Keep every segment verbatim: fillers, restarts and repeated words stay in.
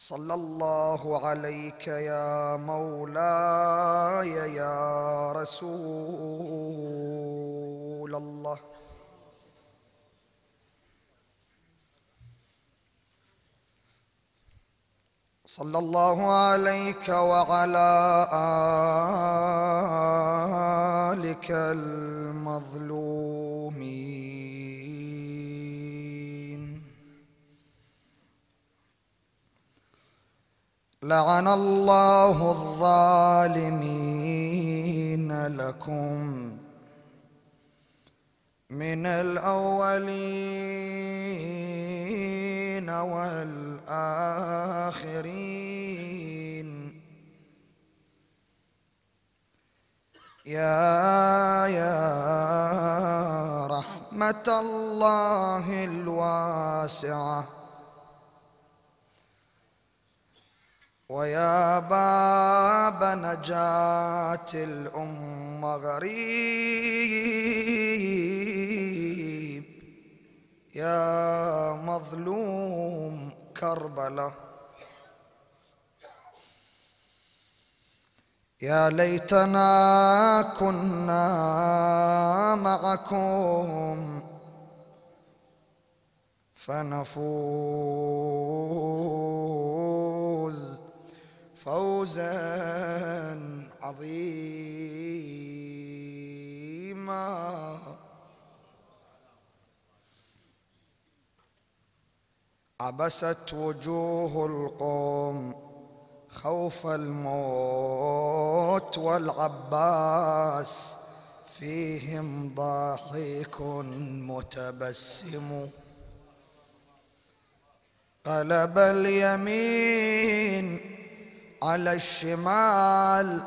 صلى الله عليك يا مولاي يا رسول الله. صلى الله عليك وعلى آلك المظلومين. لعن الله الظالمين لكم من الأولين والآخرين. يا يا رحمة الله الواسعة ويا باب نجاة الأمة غريب يا مظلوم كربلاء. يا ليتنا كنا معكم فنفوز فوزا عظيما. عبست وجوه القوم خوف الموت والعباس فيهم ضاحك متبسم. قلب اليمين على الشمال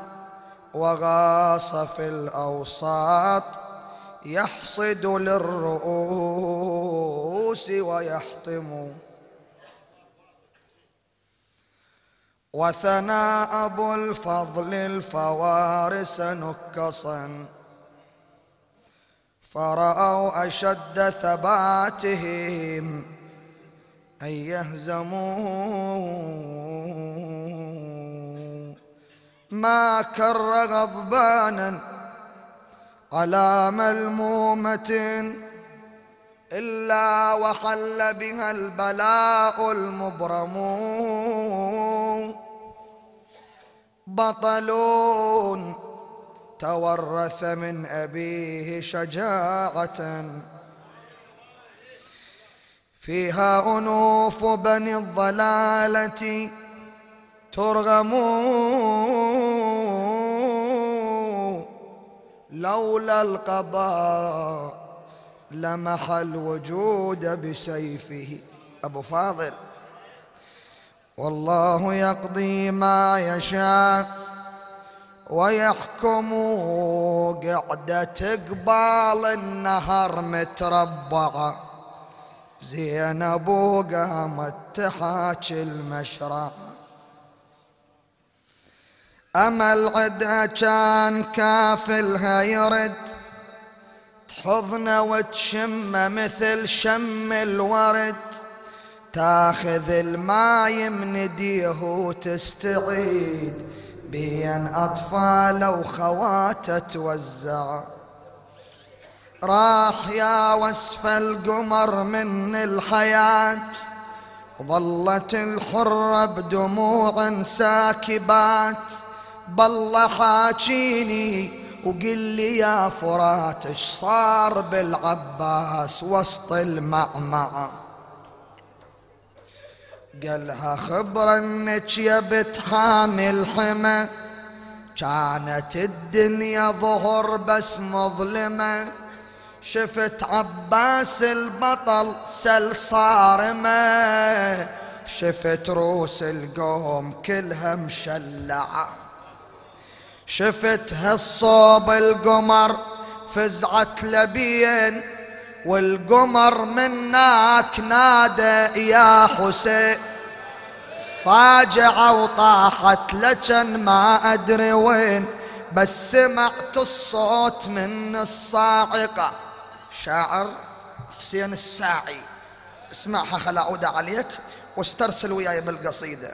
وغاص في الأوساط يحصد للرؤوس ويحطم. وثنى أبو الفضل الفوارس نكصا فرأوا أشد ثباتهم أن يهزموا. ما كر غضبانا على ملمومة إلا وحل بها البلاء المبرم. بطل تورث من أبيه شجاعة فيها أنوف بني الضلالة ترغم. لولا القضاء لمح الوجود بسيفه. أبو فاضل والله يقضي ما يشاء ويحكم. قعدة قبال النهر متربعة زينب قامت تحاكي المشرع. أما العدة كان كافلها يرد تحضن وتشم مثل شم الورد. تاخذ الماي من ايديه وتستعيد بين أطفاله وخواته توزع. راح يا وصف القمر من الحياة ظلت الحرة بدموع ساكبات. بالله حاجيني وقل لي يا فرات اش صار بالعباس وسط المعمعة. قالها خبر انك يا بنت حامل حمى كانت الدنيا ظهر بس مظلمة. شفت عباس البطل سل صارمة شفت روس القوم كلها مشلعة. شفت هالصوب القمر فزعت لبين والقمر منك نادى يا حسين. صاجعة وطاحت لجن ما أدري وين بس سمعت الصوت من الصاعقة. شاعر حسين الساعي اسمعها خل أعود عليك واسترسل وياي بالقصيدة.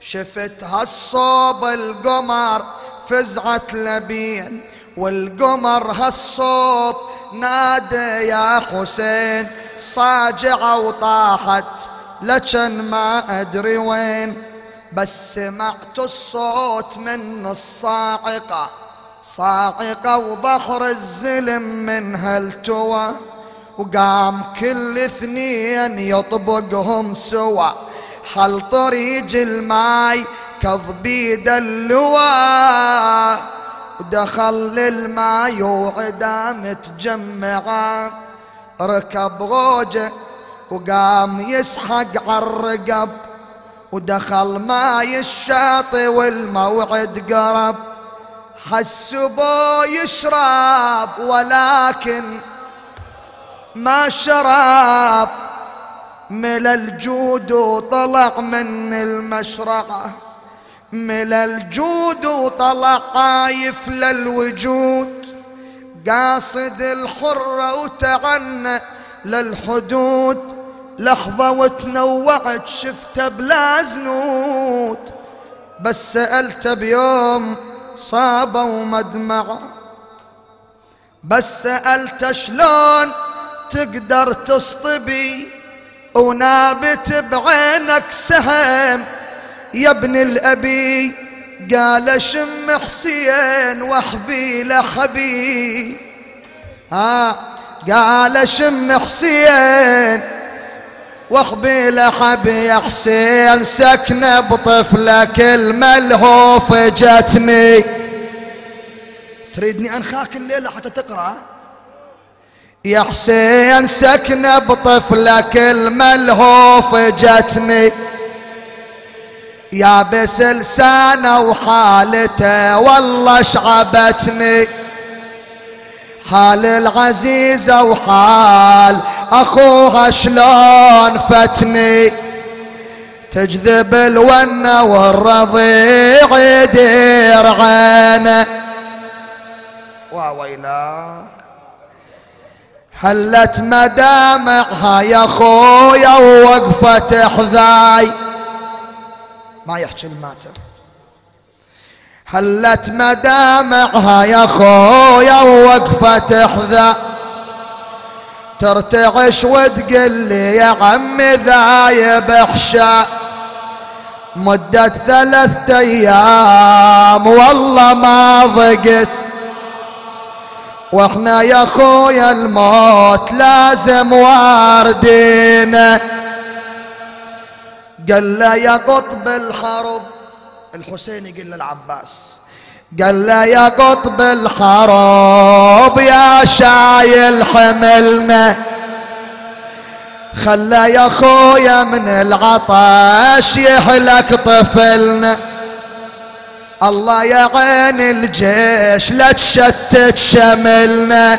شفت هالصوب القمر فزعت لبين، والقمر هالصوب نادى يا حسين، صاجعة وطاحت لجن ما أدري وين، بس سمعت الصوت من الصاعقة، صاعقة وظهر الزلم من هالتوى، وقام كل اثنين يطبقهم سوا، حل طريق الماي كظبي دلوا، ودخل للماي وعدا متجمعا، ركب غوجه وقام يسحق عالرقب، ودخل ماي الشاطئ والموعد قرب، حسبو يشرب ولكن ما شراب، مل الجود وطلع من المشرقة، مل الجود وطلع عايف للوجود، قاصد الحرة وتعنى للحدود، لحظة وتنوعت شفته بلا زنود، بس سألته بيوم صابة ومدمعة، بس سألته شلون تقدر تصطبي ونابت بعينك سهم يا ابن الأبي، قال شم حسين واحبي لحبي، ها قال شم حسين واحبي لحبي، يا حسين سكنة بطفلك الملهوف جتني، تريدني أنخاك الليلة حتى تقرأ؟ يا حسين سكنة بطفلك الملهوف جتني، يا بس لسانه وحالته والله شعبتني، حال العزيزة وحال أخوها شلون فتني، تجذب الونة والرضيع يدير عينه، واويلا حلت مدامعها يا خويا ووقفت حذاي، ما يحكي الماتم، حلت مدامعها يا خويا ووقفت حذاي، ترتعش وتقل لي يا عمي ذايب حشا، مدة ثلاثة ايام والله ما ضقت، واحنا يا خويا الموت لازم واردينا، قال له يا قطب الحرب، الحسين يقول للعباس، قال له يا قطب الحرب يا شايل حملنا، خلى يا خويا من العطش يحلك طفلنا، الله يا عين الجيش لا تشتت شملنا،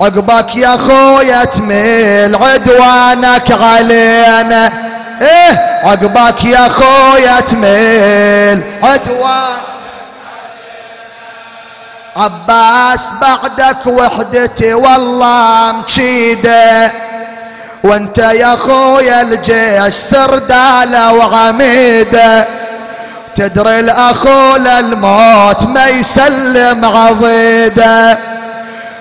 عقبك يا خويا تميل عدوانك علينا، ايه عقبك يا خويا تميل عدوانك علينا، عباس بعدك وحدتي والله مشيده، وانت يا خويا الجيش سرداله وعميده، تدري الأخو للموت ما يسلم عضيده،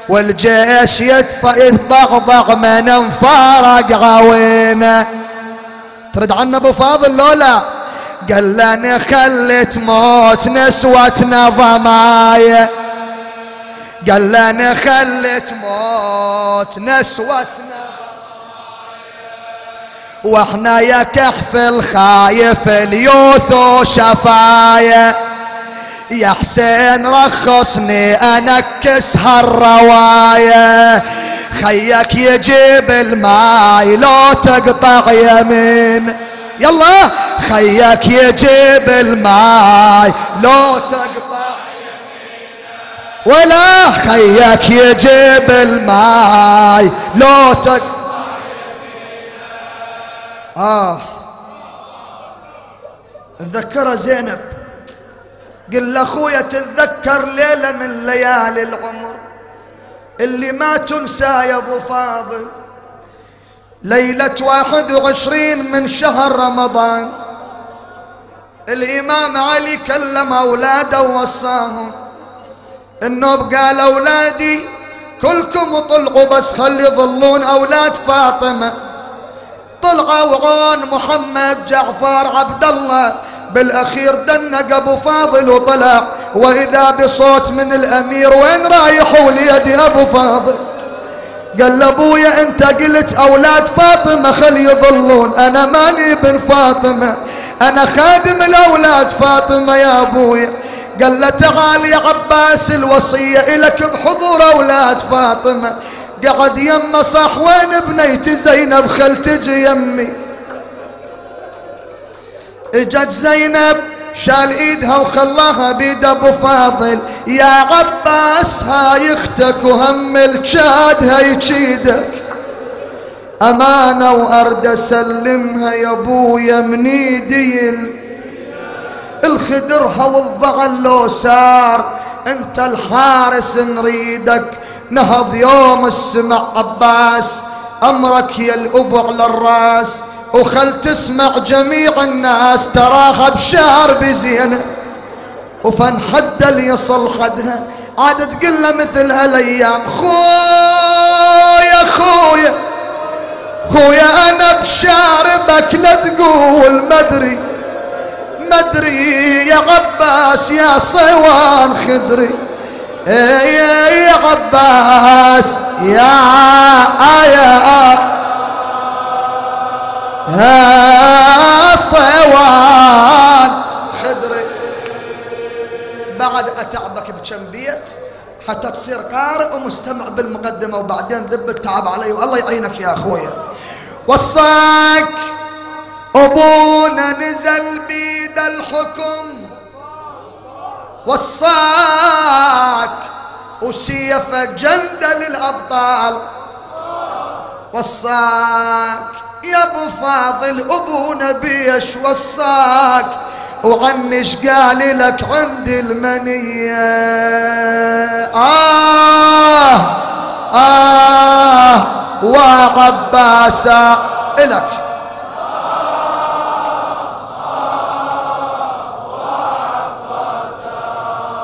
والجيش يدفع يتضغضغ من انفارق عوينه، ترد عنا ابو فاضل لولا، قال لنا خلي تموت نسوتنا ضمايا، قال لنا خلي تموت نسوتنا، واحنا يا كحف الخايف اليوث وشفايا، يا حسين رخصني انكس هالروايا، خيك يجيب الماي لو تقطع يمين، يلا خيك يجيب الماي لو تقطع يمين، ولا خيك يجيب الماي لو تقطع، آه تذكرها زينب، قل لأخويا تتذكر ليلة من ليالي العمر اللي ما تنسى يا أبو فاضل، ليلة واحد وعشرين من شهر رمضان الإمام علي كلم أولاده ووصاهم إنه قال أولادي كلكم طلعوا بس خلي يظلون أولاد فاطمة. طلعوا عون محمد جعفر عبد الله، بالأخير دنق أبو فاضل وطلع، وإذا بصوت من الأمير وين رايحوا ليدي أبو فاضل. قال لأبويا أنت قلت أولاد فاطمة خلي يظلون، أنا ماني ابن فاطمة، أنا خادم الأولاد فاطمة يا أبويا. قال له تعال يا عباس الوصية إلك بحضور أولاد فاطمة. قعد يمه صاح وين بنيتي زينب خل تجي يمي. اجت زينب شال ايدها وخلاها بيد ابو فاضل، يا عباس هاي اختك وهم الجاد هاي تشيدك، امانه وارد اسلمها يا ابويا من ايدي. الخدرها والضغن لو سار انت الحارس نريدك. نهض يوم السمع عباس امرك يا الابو على الراس، وخل تسمع جميع الناس تراها بشعر بزينه، وفن حد اللي يصل خدها عاد تقله مثل هالايام خويا خويا خويا انا بشاربك لا تقول مدري مدري يا عباس يا صوان خدري يا عباس يا آية ها صوان خدري. بعد اتعبك بكم بيت حتى تصير قارئ ومستمع بالمقدمه، وبعدين ذبك تعب علي والله يعينك يا اخويا. وصاك ابونا نزل بيد الحكم، وصاك وسيف جند للابطال، وصاك يا ابو فاضل ابونا بيش وصاك، وعنش قال لك عندي المنيه اه اه وعباسا الك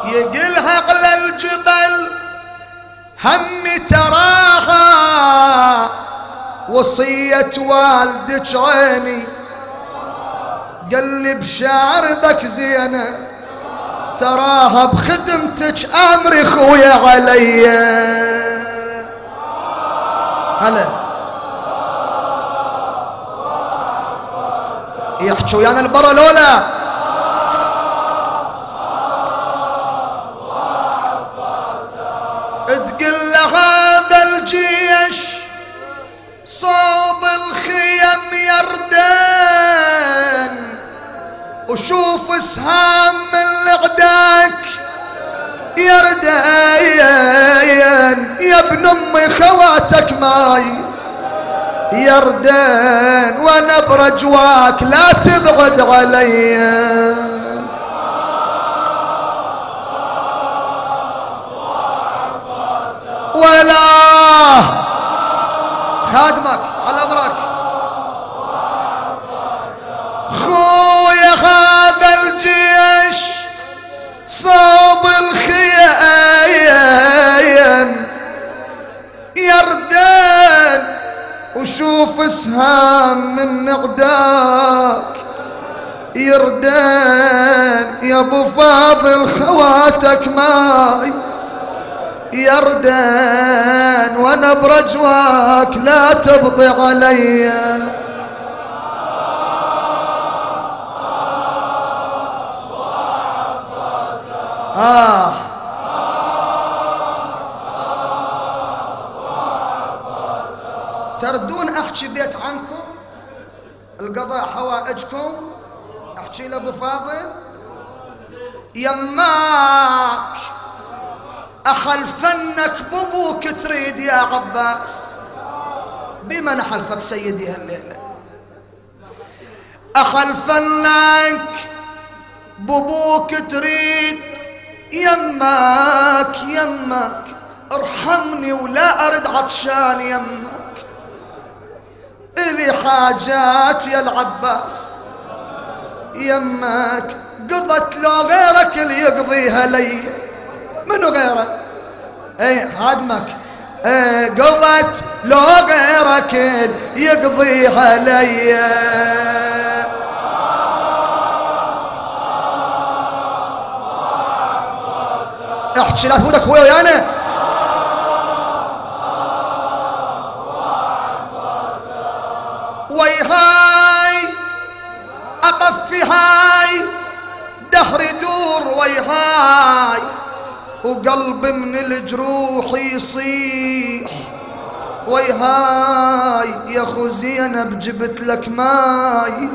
يقلها على الجبل همي تراها وصية والدك عيني. قلب شعربك زينة تراها بخدمتك أمري خويا علي. هلا يحكي ويانا البرا لولا تقل له هذا الجيش صوب الخيم يردن، وشوف سهام من لغداك يردن، يا ابن امي خواتك ماي يردن، وانا برجواك لا تبعد علي. ولا خادمك على امرك خويا هذا الجيش صوب الخيام يردان، وشوف سهام من نقداك يردان، يا ابو فاضل خواتك ماي يردان، وانا برجواك لا تبطئ علي. آه تردون احكي بيت عنكم القضاء حوائجكم، احكي لابو فاضل يماك أحل فنك ببوك تريد يا عباس. بما نحلفك سيدي هالليلة أحل فنك ببوك تريد، يماك يماك ارحمني ولا أرد عطشان يماك إلي حاجات يا العباس يمك قضت لو غيرك اللي يقضيها لي منو غيرك؟ اي خادمك اي قضت لو غيرك اللي يقضيها لي. احكي لا تفوتك خويا ويانا. ويهاي أقف في هاي دهر يدور ويهاي وقلبي من الجروح يصيح ويهاي يا خو زينب جبت لك ماي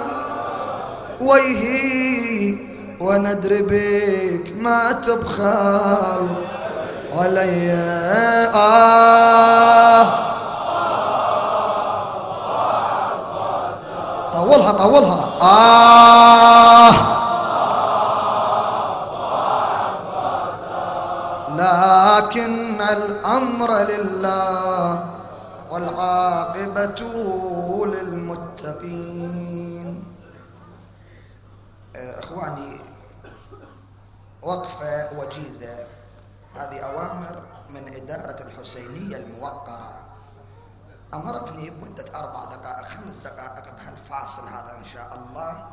ويهي وانا ادري بيك ما تبخل علي. آه طولها طولها. آه لكن الأمر لله والعاقبة للمتقين. إخواني وقفة وجيزة هذه أوامر من إدارة الحسينية الموقرة أمرتني بمدة أربع دقائق خمس دقائق بهالفاصل هذا إن شاء الله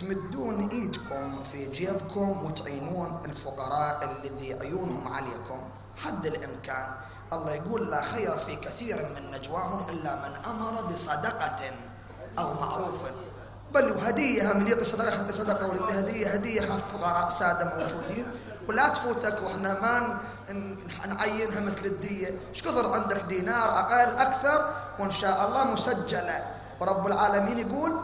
تمدون إيدكم في جيبكم وتعينون الفقراء الذي عيونهم عليكم حد الإمكان. الله يقول لا خير في كثير من نجواهم إلا من أمر بصدقة أو معروف، بل وهدية. من يعطي صدقة يعطي صدقة ويعطي هدية هدية خف فقراء سادة موجودين. ولا تفوتك واحنا ما نعينها مثل الدية، ايش كثر عندك دينار اقل اكثر وان شاء الله مسجله. ورب العالمين يقول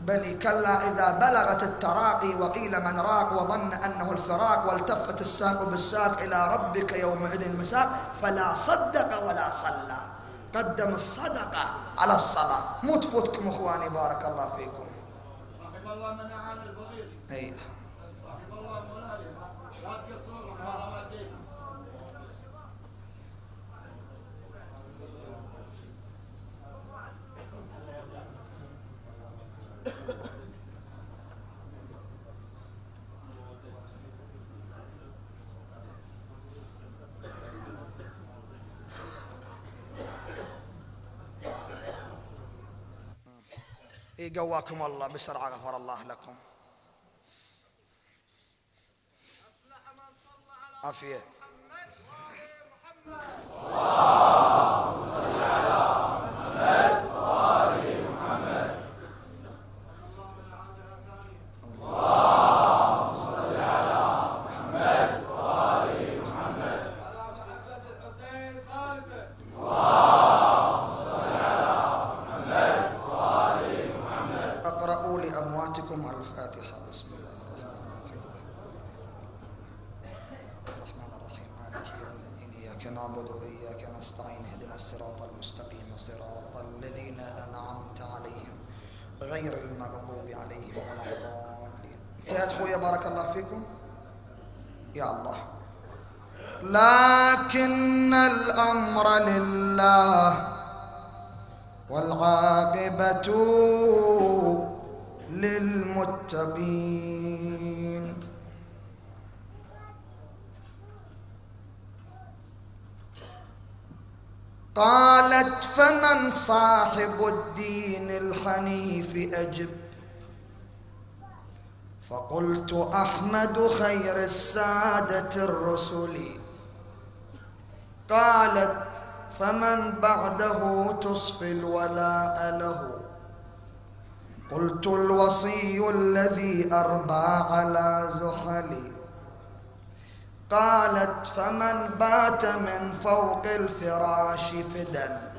بل كلا اذا بلغت التراقي وقيل من راق وظن انه الفراق والتفت الساق بالساق الى ربك يومئذ المساق فلا صدق ولا صلى. قدم الصدقه على الصلاه، مو تفوتكم اخواني بارك الله فيكم. رحم الله من اعان البغيض. اي رحم الله مولاي. قواكم الله بسرعة غفر الله لكم. عافية. اللهم صل على محمد وآل محمد. اللهم صل على محمد وآل محمد. اللهم صل على محمد وآل محمد. اقرأوا لأمواتكم الفاتحة بسم الله. نعبد وإياك نستعين اهدنا الصراط المستقيم صراط الذين أنعمت عليهم غير المغضوب عليهم ولا الضالين. انتهت خويا بارك الله فيكم. يا الله لكن الأمر لله والعاقبة للمتقين. قالت فمن صاحب الدين الحنيف أجب فقلت أحمد خير السادة الرسل. قالت فمن بعده تصفي الولاء له قلت الوصي الذي أربى على زحلي. قالت فمن بات من فوق الفراش فدا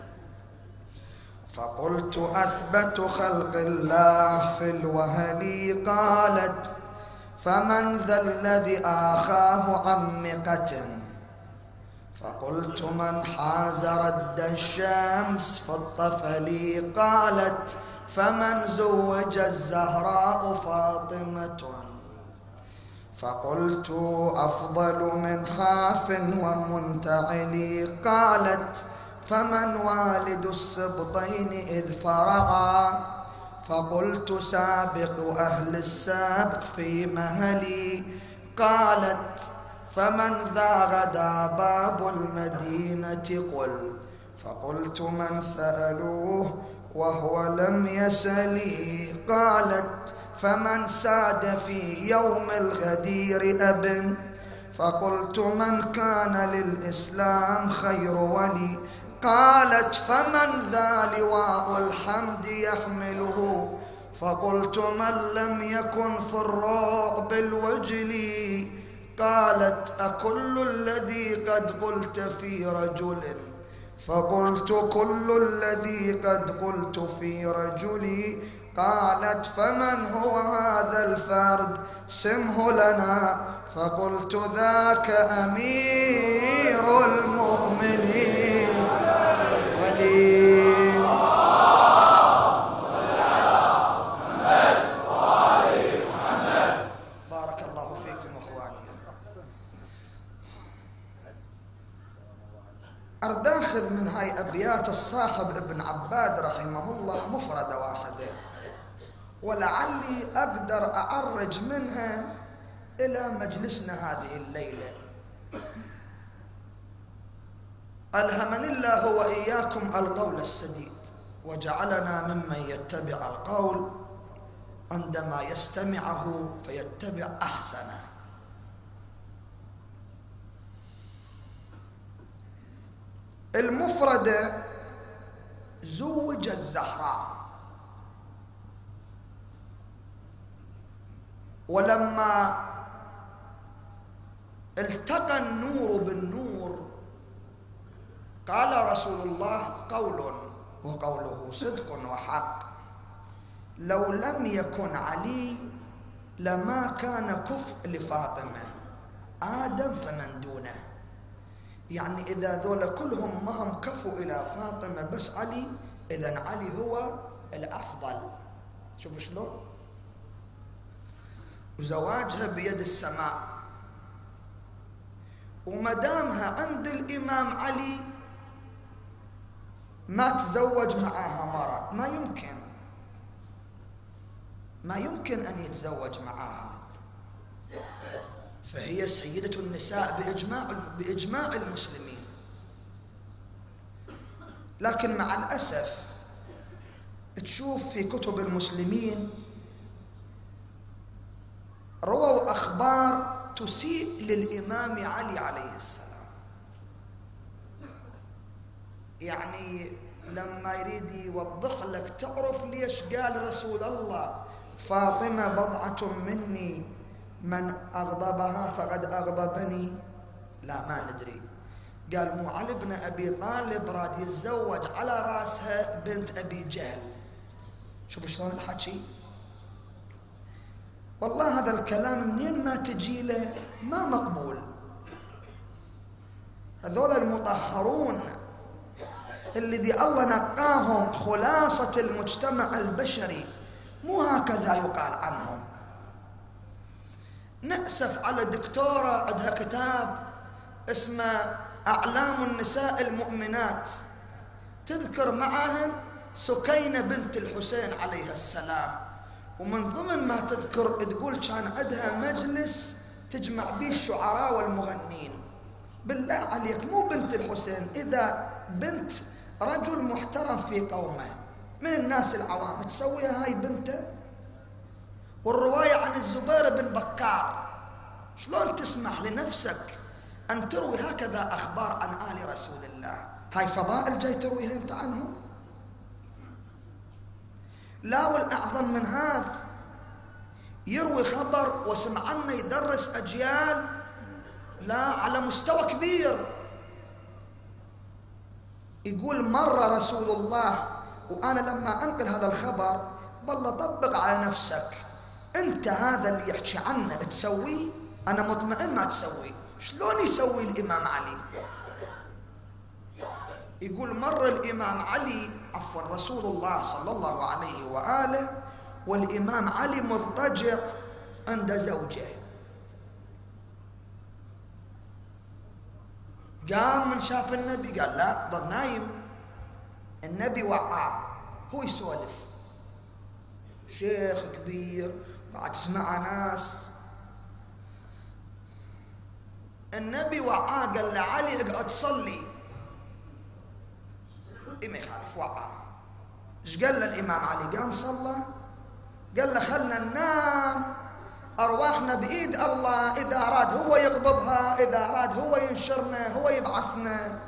فقلت أثبت خلق الله في الوهل. قالت فمن ذا الذي آخاه عمقة فقلت من حاز رد الشمس في الطفل. قالت فمن زوج الزهراء فاطمة فقلت أفضل من حاف ومنتعل. قالت فمن والد السبطين إذ فرغا فقلت سابق أهل السابق في مهلي. قالت فمن ذا غدا باب المدينة قل، فقلت من سألوه وهو لم يسلي. قالت فمن ساد في يوم الغدير أب، فقلت من كان للإسلام خير ولي. قالت فمن ذا لواء الحمد يحمله، فقلت من لم يكن في الرعب الوجل. قالت أكل الذي قد قلت في رجل، فقلت كل الذي قد قلت في رجلي. قالت فمن هو هذا الفرد سمه لنا، فقلت ذاك أمير المؤمنين ولي. بارك الله فيكم أخواني. أرد أخذ من هاي أبيات الصاحب ابن عباد رحمه الله مفردة واحدة، ولعلي أقدر أعرج منها إلى مجلسنا هذه الليلة. ألهمني الله وإياكم القول السديد، وجعلنا ممن يتبع القول عندما يستمعه فيتبع أحسنه. المفردة زوج الزهراء، ولما التقى النور بالنور قال رسول الله قول وقوله صدق وحق، لو لم يكن علي لما كان كفء لفاطمة آدم فمن دونه. يعني إذا ذول كلهم ما هم كفوا إلى فاطمة بس علي، إذن علي هو الأفضل. شوفوا شلون وزواجها بيد السماء، ومدامها عند الإمام علي ما تزوج معها مرة، ما يمكن ما يمكن أن يتزوج معها، فهي سيدة النساء بإجماع بإجماع المسلمين. لكن مع الأسف تشوف في كتب المسلمين رووا أخبار تسيء للإمام علي عليه السلام. يعني لما يريد يوضح لك تعرف ليش قال رسول الله فاطمة بضعة مني من أغضبها فقد أغضبني، لا ما ندري. قال مو علي بن أبي طالب راد يتزوج على راسها بنت أبي جهل. شوفوا شلون الحكي. والله هذا الكلام منين ما تجي له ما مقبول. هذول المطهرون الذي الله نقاهم خلاصة المجتمع البشري مو هكذا يقال عنهم. نأسف على دكتورة عندها كتاب اسمه أعلام النساء المؤمنات، تذكر معهن سكينة بنت الحسين عليها السلام، ومن ضمن ما تذكر تقول كان عندها مجلس تجمع بيه الشعراء والمغنين. بالله عليك مو بنت الحسين، إذا بنت رجل محترم في قومه من الناس العوام تسويها هاي بنته؟ والرواية عن الزبير بن بكار، شلون تسمح لنفسك أن تروي هكذا أخبار عن آل رسول الله؟ هاي فضائل جاي ترويها أنت عنهم؟ لا، والأعظم من هذا يروي خبر وسمعنا يدرس أجيال لا على مستوى كبير. يقول مرة رسول الله، وأنا لما أنقل هذا الخبر بالله طبق على نفسك أنت هذا اللي يحكي عنه تسويه، أنا مطمئن ما تسويه. شلون يسوي الإمام علي؟ يقول مر الإمام علي عفوا رسول الله صلى الله عليه وآله والإمام علي مضطجع عند زوجه، قام من شاف النبي قال لا ضل نايم، النبي وقع هو يسولف شيخ كبير بعد تسمع ناس. النبي وقع قال لعلي اقعد صلي. اي ما يخالف وقع. ايش قال للامام علي؟ قام صلى. قال له خلنا ننام، ارواحنا بايد الله، اذا اراد هو يقبضها، اذا اراد هو ينشرنا، هو يبعثنا.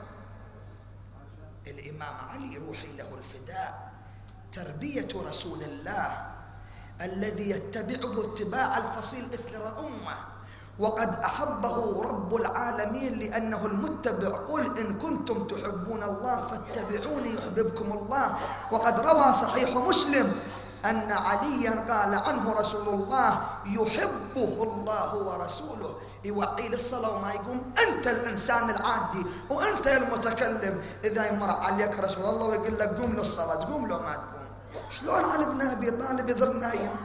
الامام علي روحي له الفداء، تربيه رسول الله الذي يتبعه اتباع الفصيل اثر امه، وقد احبه رب العالمين لانه المتبع. قل ان كنتم تحبون الله فاتبعوني يحببكم الله. وقد روى صحيح مسلم أن عليا قال عنه رسول الله يحبه الله ورسوله. يوعي للصلاة وما يقوم. أنت الإنسان العادي وأنت المتكلم إذا يمر عليك رسول الله ويقول لك قوم للصلاة تقوم لو ما تقوم. شلون علي بن أبي طالب يظل نايم؟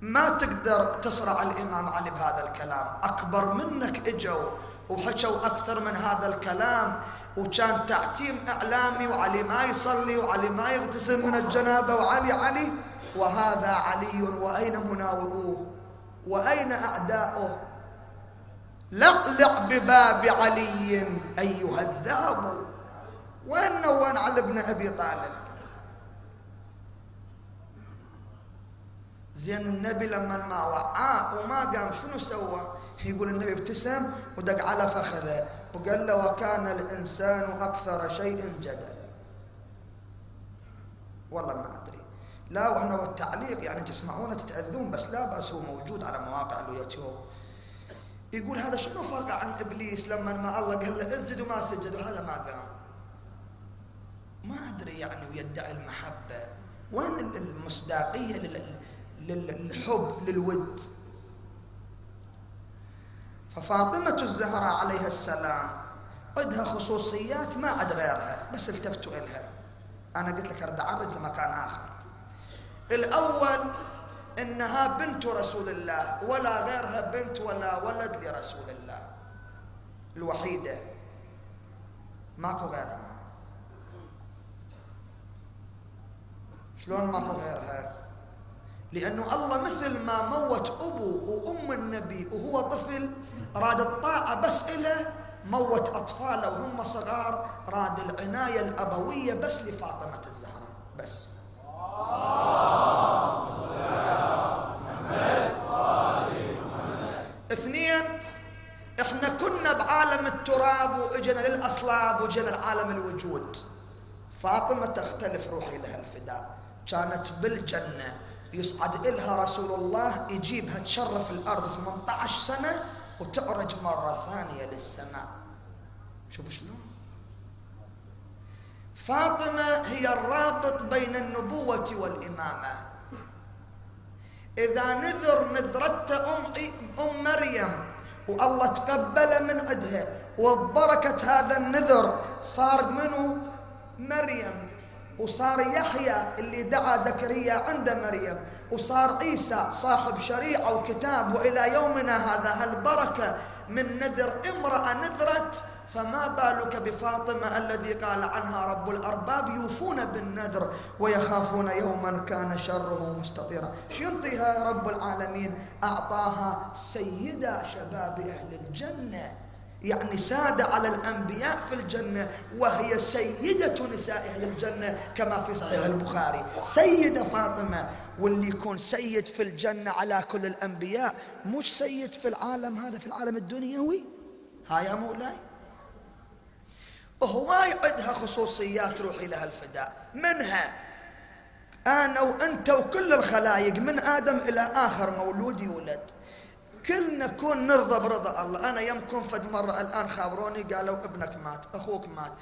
ما تقدر تصرع الإمام علي بهذا الكلام. أكبر منك إجوا وحكوا أكثر من هذا الكلام، وكان تعتيم إعلامي، وعلي ما يصلي، وعلي ما يغتسل من الجنابة، وعلي علي. وهذا علي وأين مناوئوه وأين أعداؤه؟ لقلق بباب علي أيها الذئب. وين نوّن على ابن أبي طالب؟ زين النبي لما ما وعاه وما قام شنو سوى؟ يقول النبي ابتسم ودق على فخذه وقال له وكان الإنسان أكثر شيء جدلا. والله ما أدري، لا وأنا والتعليق يعني تسمعونه تتأذون، بس لا بأس هو موجود على مواقع اليوتيوب. يقول هذا شنو فرق عن إبليس لما ما الله قال له اسجد وما سجد وهذا ما قام؟ ما أدري يعني، ويدعي المحبة. وين المصداقية للحب للود؟ ففاطمة الزهراء عليها السلام عندها خصوصيات ما عد غيرها، بس التفتوا إلها. أنا قلت لك أرد أعرج لمكان آخر. الأول إنها بنت رسول الله، ولا غيرها بنت ولا ولد لرسول الله، الوحيدة، ماكو غيرها. شلون ماكو غيرها؟ لأنه الله مثل ما موت أبو وأم النبي وهو طفل راد الطاعة بس إله، موت أطفاله وهم صغار راد العناية الأبوية بس لفاطمة الزهراء بس. اثنين، إحنا كنا بعالم التراب وإجنا للأصلاب وإجنا لعالم الوجود. فاطمة تختلف، روحي لها الفداء، كانت بالجنة يصعد إلها رسول الله يجيبها تشرف الأرض ثمانية عشر سنة وتعرج مرة ثانية للسماء. شوفوا شلون فاطمة هي الرابط بين النبوة والإمامة. إذا نذر نذرته أم أم مريم والله تقبل من عندها، وببركة هذا النذر صار منه مريم، وصار يحيى اللي دعا زكريا عند مريم، وصار عيسى صاحب شريعة وكتاب، وإلى يومنا هذا هالبركة من نذر امرأة نذرت، فما بالك بفاطمة الذي قال عنها رب الأرباب يوفون بالنذر ويخافون يوما كان شره مستطيرا. شنطها رب العالمين أعطاها سيدة شباب أهل الجنة، يعني سادة على الأنبياء في الجنة، وهي سيدة نساء أهل الجنة كما في صحيح البخاري، سيدة فاطمة. واللي يكون سيد في الجنة على كل الأنبياء، مش سيد في العالم هذا، في العالم الدنيوي. ها يا مولاي، هواي عندها خصوصيات روحي لها الفداء. منها أنا وأنت وكل الخلايق من آدم إلى آخر مولود يولد، كلنا نكون نرضى برضا الله. أنا يمكن فد مرة الآن خابروني قالوا ابنك مات، أخوك مات،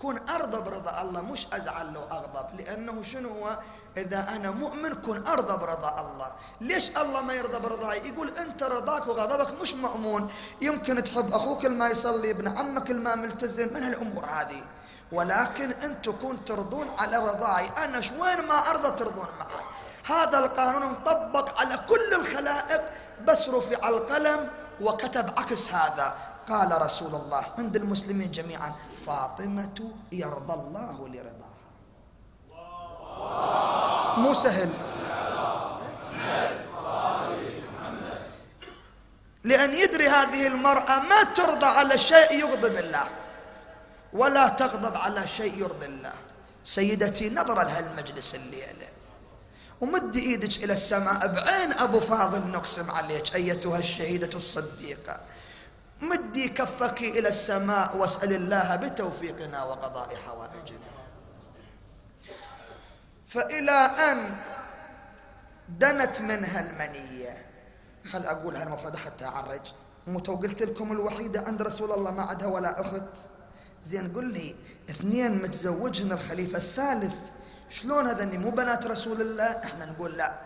كون أرضى برضا الله، مش أزعل لو أغضب. لأنه شنو هو؟ إذا أنا مؤمن كون أرضى برضا الله. ليش الله ما يرضى برضاي؟ يقول أنت رضاك وغضبك مش مأمون. يمكن تحب أخوك اللي ما يصلي، ابن عمك اللي ما ملتزم، من هالأمور هذه. ولكن أنتم كون ترضون على رضاي، أنا شوين ما أرضى ترضون معي. هذا القانون مطبق على كل الخلائق، بس رفع القلم وكتب عكس هذا. قال رسول الله عند المسلمين جميعا: فاطمة يرضى الله لرضاها. مو سهل، لأن يدري هذه المرأة ما ترضى على شيء يغضب الله ولا تغضب على شيء يرضي الله. سيدتي نظرة لهالمجلس الليلة، ومد ايدك الى السماء بعين ابو فاضل نقسم عليك ايتها الشهيدة الصديقة، مدي كفك الى السماء واسأل الله بتوفيقنا وقضاء حوائجنا. فإلى أن دنت منها المنية، خل أقولها المفردة حتى أعرج، مو تو قلت لكم الوحيدة عند رسول الله ما عندها ولا أخت؟ زين قل لي اثنين متزوجهن الخليفة الثالث، شلون هذني مو بنات رسول الله؟ احنا نقول لا،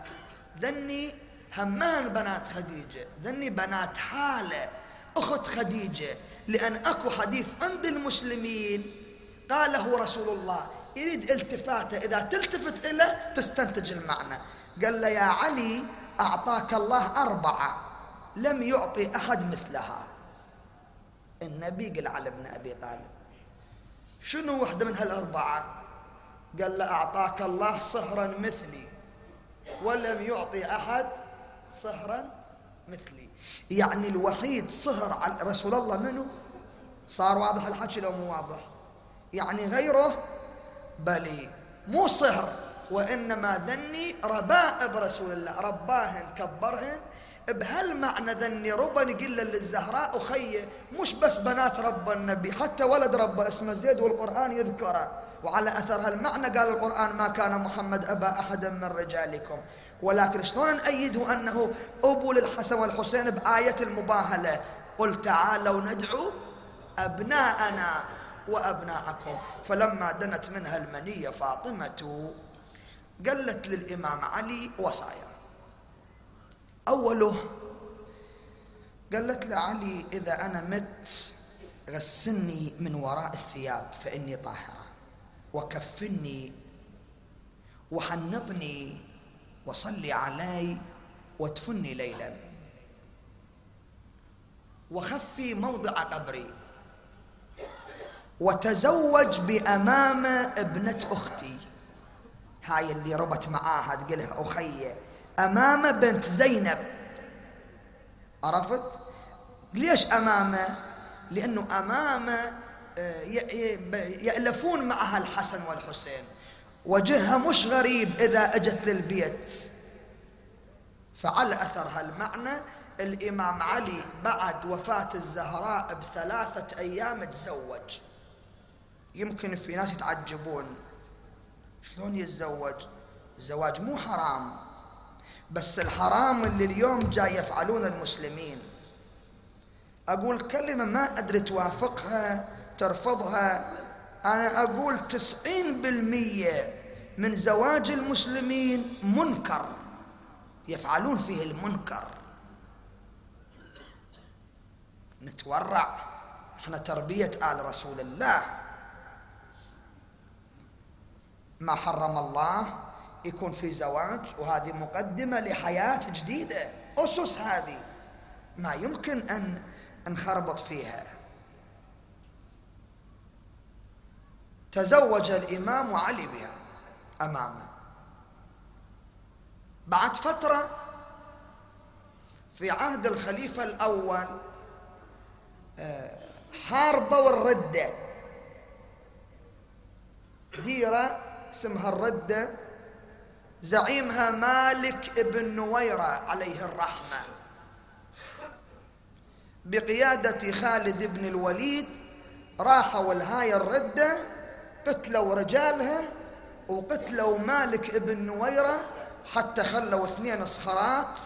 ذني همهن بنات خديجة، ذني بنات حالة أخت خديجة، لأن أكو حديث عند المسلمين قاله رسول الله يريد التفاته، إذا تلتفت إليه تستنتج المعنى. قال له: يا علي أعطاك الله أربعة لم يعطي أحد مثلها. النبي قال على ابن أبي طالب: شنو وحدة من هالأربعة؟ قال له: أعطاك الله صهرا مثلي ولم يعطي أحد صهرا مثلي. يعني الوحيد صهر على رسول الله منه. صار واضح الحكي لو مو واضح؟ يعني غيره بلي مو صهر، وإنما ذني ربائب رسول الله، رباهن كبرهن بهالمعنى. ذني ربا نقل للزهراء أخيه، مش بس بنات رب النبي، حتى ولد ربه اسمه زيد والقرآن يذكره. وعلى أثر هالمعنى قال القرآن: ما كان محمد أبا أحدا من رجالكم. ولكن شلون نأيده أنه أبو للحسن والحسين بآية المباهلة: قل تعالوا ندعو أبناءنا وأبناءكم. فلما دنت منها المنية فاطمة قالت للإمام علي وصايا. أوله قالت لعلي: إذا أنا مت غسلني من وراء الثياب فإني طاهرة، وكفني وحنطني وصلي علي وادفني ليلا، وخفي موضع قبري، وتزوج بأمام ابنة أختي، هاي اللي ربت معاها تقلها أخيه، أمامه بنت زينب. عرفت؟ ليش أمامه؟ لأنه أمامه يألفون معها الحسن والحسين، وجهها مش غريب إذا أجت للبيت. فعلى أثر هالمعنى الإمام علي بعد وفاة الزهراء بثلاثة أيام تزوج. يمكن في ناس يتعجبون شلون يتزوج؟ الزواج مو حرام، بس الحرام اللي اليوم جاي يفعلون المسلمين. أقول كلمة ما أدري توافقها ترفضها، أنا أقول تسعين بالمية من زواج المسلمين منكر، يفعلون فيه المنكر. نتورع احنا تربية آل رسول الله، ما حرم الله يكون في زواج، وهذه مقدمة لحياة جديدة، أسس هذه ما يمكن أن نخربط فيها. تزوج الإمام علي بها أمامه. بعد فترة في عهد الخليفة الأول حاربوا الردة، ديرة اسمها الردة، زعيمها مالك ابن نويرة عليه الرحمة بقيادة خالد بن الوليد. راحوا لهاي الردة قتلوا رجالها وقتلوا مالك ابن نويرة، حتى خلوا اثنين صخرات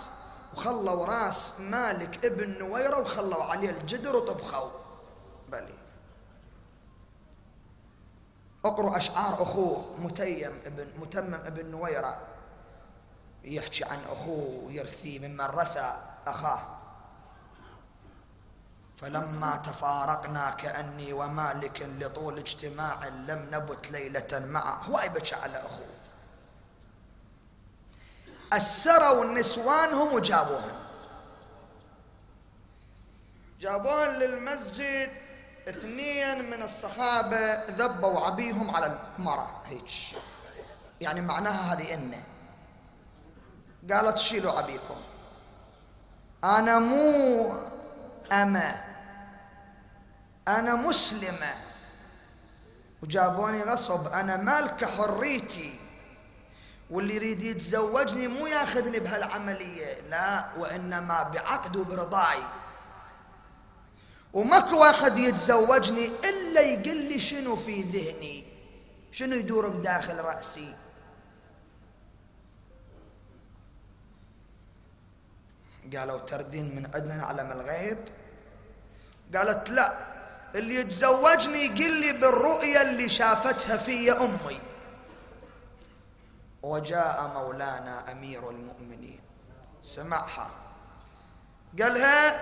وخلوا راس مالك ابن نويرة وخلوا عليه الجدر وطبخوا. بلي اقرأ أشعار أخوه متيم ابن متمم ابن نويرة، يحكي عن أخوه ويرثي ممن رثى أخاه: فلما تفارقنا كأني ومالك لطول اجتماع لم نبت ليلة معه. هو يبكي على أخوه. أسروا نسوانهم وجابوهم. جابوهن للمسجد، اثنين من الصحابة ذبوا عبيهم على المرأة هيك، يعني معناها هذه إنه قالت شيلوا عبيكم، أنا مو أمة أنا مسلمة، وجابوني غصب، أنا مالك حريتي، واللي يريد يتزوجني مو ياخذني بهالعملية، لا وإنما بعقد وبرضاعي، وماكو واحد يتزوجني إلا يقول لي شنو في ذهني، شنو يدور بداخل رأسي. قالوا تردين من عندنا نعلم الغيب؟ قالت لا، اللي يتزوجني يقول لي بالرؤية اللي شافتها في أمي. وجاء مولانا أمير المؤمنين سمعها، قالها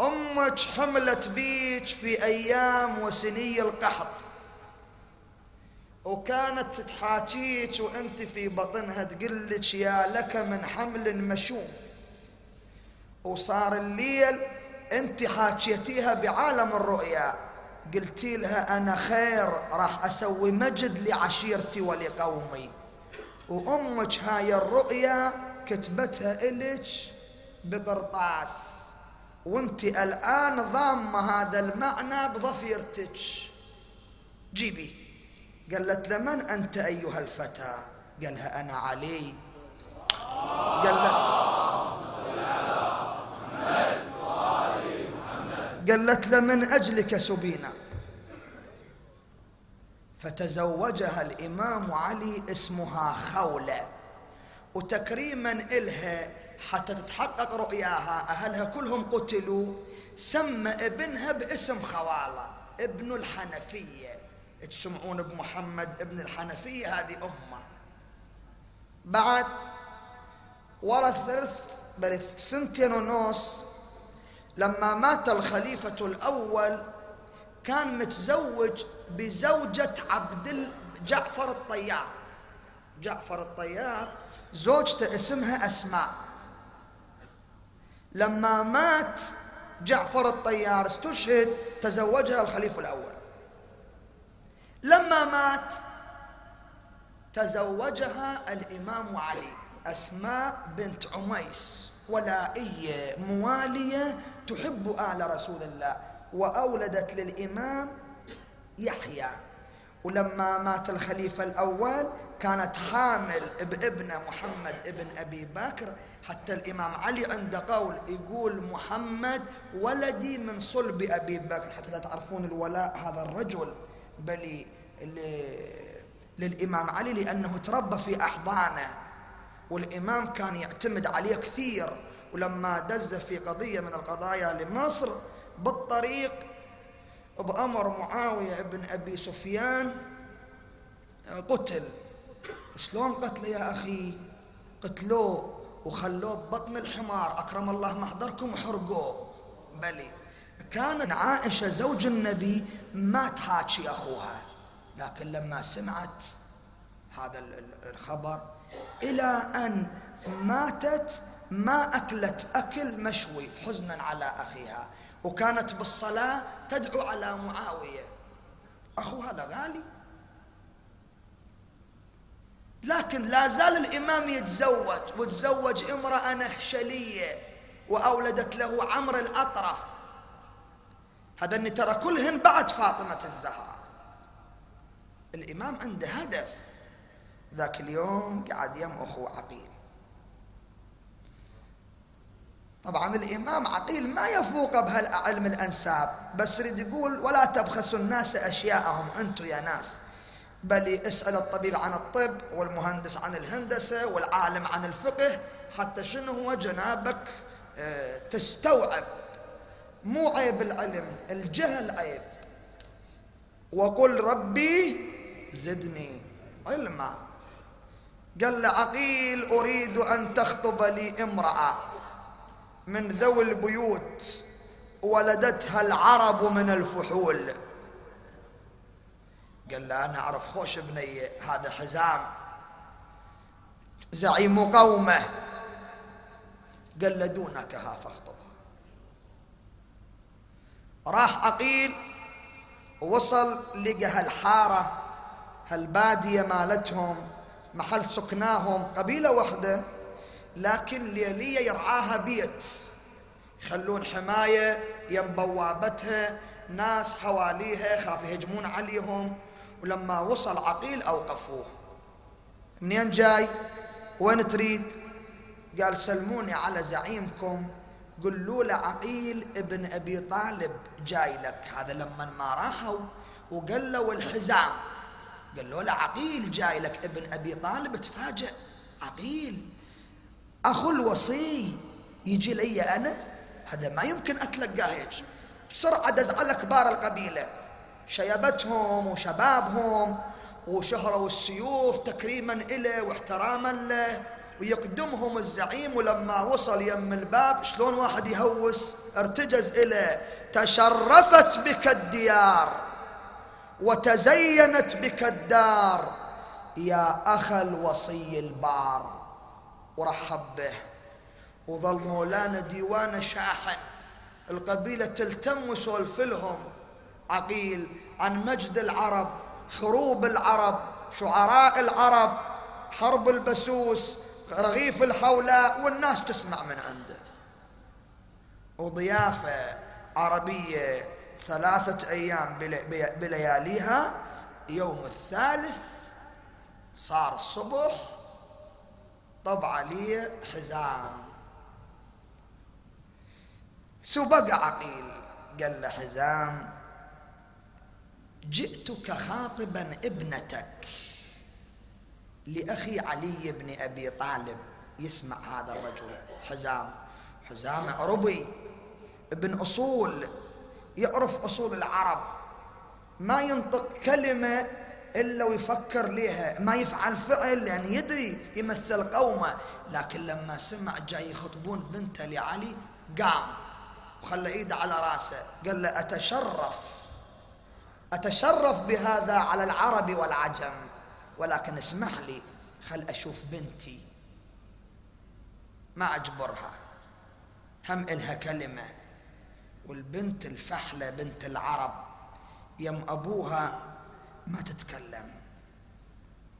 أمك حملت بيك في أيام وسني القحط، وكانت تحاكيك وأنت في بطنها تقلك يا لك من حمل مشوم، وصار الليل أنت حاكيتيها بعالم الرؤيا، قلتي لها أنا خير راح أسوي مجد لعشيرتي ولقومي، وأمك هاي الرؤيا كتبتها إلك بقرطاس، وأنت الآن ضامة هذا المعنى بظفيرتك، جيبي. قالت له من أنت أيها الفتى؟ قالها أنا علي. قالت قالت له من أجلك سبينا. فتزوجها الإمام علي، اسمها خولة، وتكريما إلها حتى تتحقق رؤياها أهلها كلهم قتلوا، سمى ابنها باسم خوالة ابن الحنفية، تسمعون بمحمد ابن الحنفية، هذه أمه. بعد ورا ثلث بل سنتين ونص لما مات الخليفة الأول كان متزوج بزوجة عبد جعفر الطيار. جعفر الطيار زوجته اسمها أسماء. لما مات جعفر الطيار استشهد تزوجها الخليفة الأول. لما مات تزوجها الإمام علي، أسماء بنت عميس، ولائية موالية تحب آل رسول الله، وأولدت للإمام يحيى. ولما مات الخليفة الأول كانت حامل بابنه محمد ابن أبي بكر، حتى الإمام علي عنده قول يقول محمد ولدي من صلب أبي بكر، حتى لا تعرفون الولاء هذا الرجل بل للإمام علي لأنه تربى في أحضانه، والإمام كان يعتمد عليه كثير. ولما دز في قضية من القضايا لمصر بالطريق بأمر معاوية بن أبي سفيان قتل. شلون قتله يا أخي؟ قتلوه وخلوه ببطن الحمار، أكرم الله محضركم، وحرقوه. بلي كانت عائشة زوج النبي ما تحاكي أخوها، لكن لما سمعت هذا الخبر إلى أن ماتت ما أكلت أكل مشوي حزنا على أخيها، وكانت بالصلاة تدعو على معاوية، أخو هذا غالي. لكن لا زال الإمام يتزوج، وتزوج امرأة نهشلية وأولدت له عمرو الأطرف، هذا أن ترى كلهم بعد فاطمة الزهراء. الإمام عنده هدف. ذاك اليوم قعد يم أخو عقيل، طبعا الإمام عقيل ما يفوق بهالعلم الأنساب، بس يريد يقول ولا تبخسوا الناس أشياءهم، أنتم يا ناس، بل اسأل الطبيب عن الطب والمهندس عن الهندسة والعالم عن الفقه، حتى شنو هو جنابك تستوعب. مو عيب العلم، الجهل عيب. وقل ربي زدني علما. قال لعقيل أريد أن تخطب لي امرأة من ذوي البيوت ولدتها العرب من الفحول. قال له أنا أعرف خوش بني، هذا حزام زعيم قومه. قال له دونك ها فاخطبها. راح عقيل ووصل لقى هالحارة هالبادية مالتهم محل سكناهم قبيلة واحدة، لكن ليلية يرعاها بيت، يخلون حماية يم بوابتها، ناس حواليها خاف يهجمون عليهم. ولما وصل عقيل أوقفوه. منين جاي؟ وين تريد؟ قال سلموني على زعيمكم، قلوا له عقيل ابن أبي طالب جاي لك. هذا لما ما راحوا وقال له الحزام، قالوا له عقيل جاي لك ابن أبي طالب. تفاجأ عقيل، أخو الوصي يجي لي أنا؟ هذا ما يمكن أتلقاه هيك. بسرعة دز على كبار القبيلة، شيبتهم وشبابهم وشهروا السيوف تكريما إله واحتراما له، ويقدمهم الزعيم. ولما وصل يم الباب شلون واحد يهوس، ارتجز إله: تشرفت بك الديار وتزينت بك الدار يا أخا الوصي البار. ورحب به، وظل مولانا ديوانه شاحن، القبيلة تلتم وسولف لهم عقيل عن مجد العرب، حروب العرب، شعراء العرب، حرب البسوس، رغيف الحولاء، والناس تسمع من عنده. وضيافة عربية ثلاثة أيام بلياليها. يوم الثالث صار الصبح، طب عليه حزام. سبق عقيل قال له حزام: جئتك خاطبا ابنتك لأخي علي بن أبي طالب. يسمع هذا الرجل حزام، حزام عربي ابن أصول، يعرف أصول العرب، ما ينطق كلمة إلا ويفكر لها، ما يفعل فعل لأن يدري يمثل قومه. لكن لما سمع جاي يخطبون بنته لعلي قام وخلى إيده على رأسه، قال له: أتشرف أتشرف بهذا على العرب والعجم، ولكن اسمح لي خل أشوف بنتي، ما أجبرها، هم إلها كلمة. والبنت الفحلة بنت العرب يم أبوها ما تتكلم،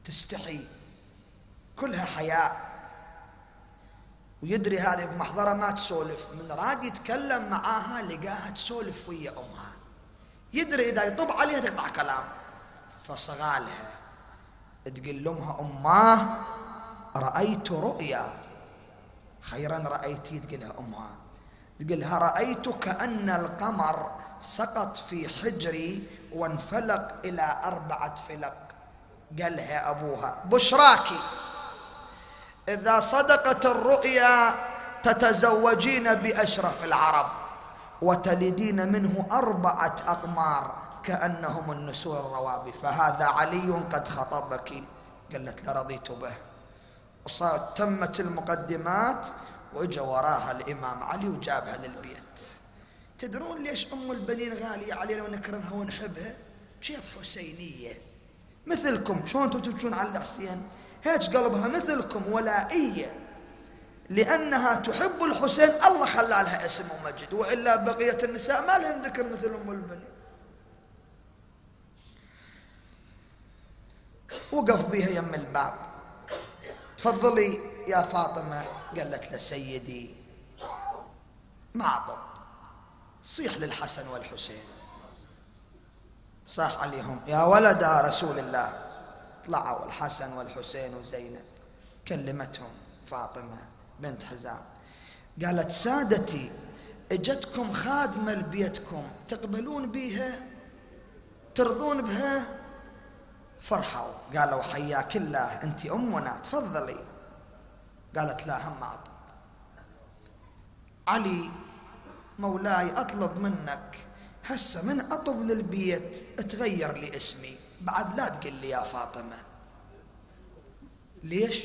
تستحي، كلها حياء، ويدري هذه بمحضرة ما تسولف. من راد يتكلم معاها لقاها تسولف ويا أمها، يدري إذا يطب عليها تقطع كلام. فصغالها تقول لأمها: أماه رأيت رؤيا خيرا رأيتي. تقولها أمها، تقولها: رأيت كأن القمر سقط في حجري وانفلق إلى أربعة فلق. قالها أبوها: بشراكي، إذا صدقت الرؤيا تتزوجين بأشرف العرب وتلدين منه أربعة أقمار كأنهم النسور الروابي، فهذا علي قد خطبك. قالت: لرضيت به. وصارت تمت المقدمات، وإجا وراها الإمام علي وجابها للبيت. تدرون ليش أم البنين غالية علينا ونكرمها ونحبها؟ كيف حسينية مثلكم، شلون أنتم تبكون على الحسين؟ هيك قلبها مثلكم، ولائية، لأنها تحب الحسين. الله خلى لها اسم ومجد، وإلا بقية النساء ما لهن ذكر مثل أم البنين. وقف بيها يم الباب: تفضلي يا فاطمة. قالت له: سيدي معطب، صيح للحسن والحسين. صاح عليهم: يا ولدا رسول الله. طلعوا الحسن والحسين وزينب. كلمتهم فاطمة بنت حزام، قالت: سادتي، اجتكم خادمة لبيتكم، تقبلون بيها؟ ترضون بها؟ فرحوا، قالوا: حياك الله، انت امنا، تفضلي. قالت: لا، هم اطلب. علي مولاي، اطلب منك هسه من اطب للبيت تغير لي اسمي، بعد لا تقل لي يا فاطمة. ليش؟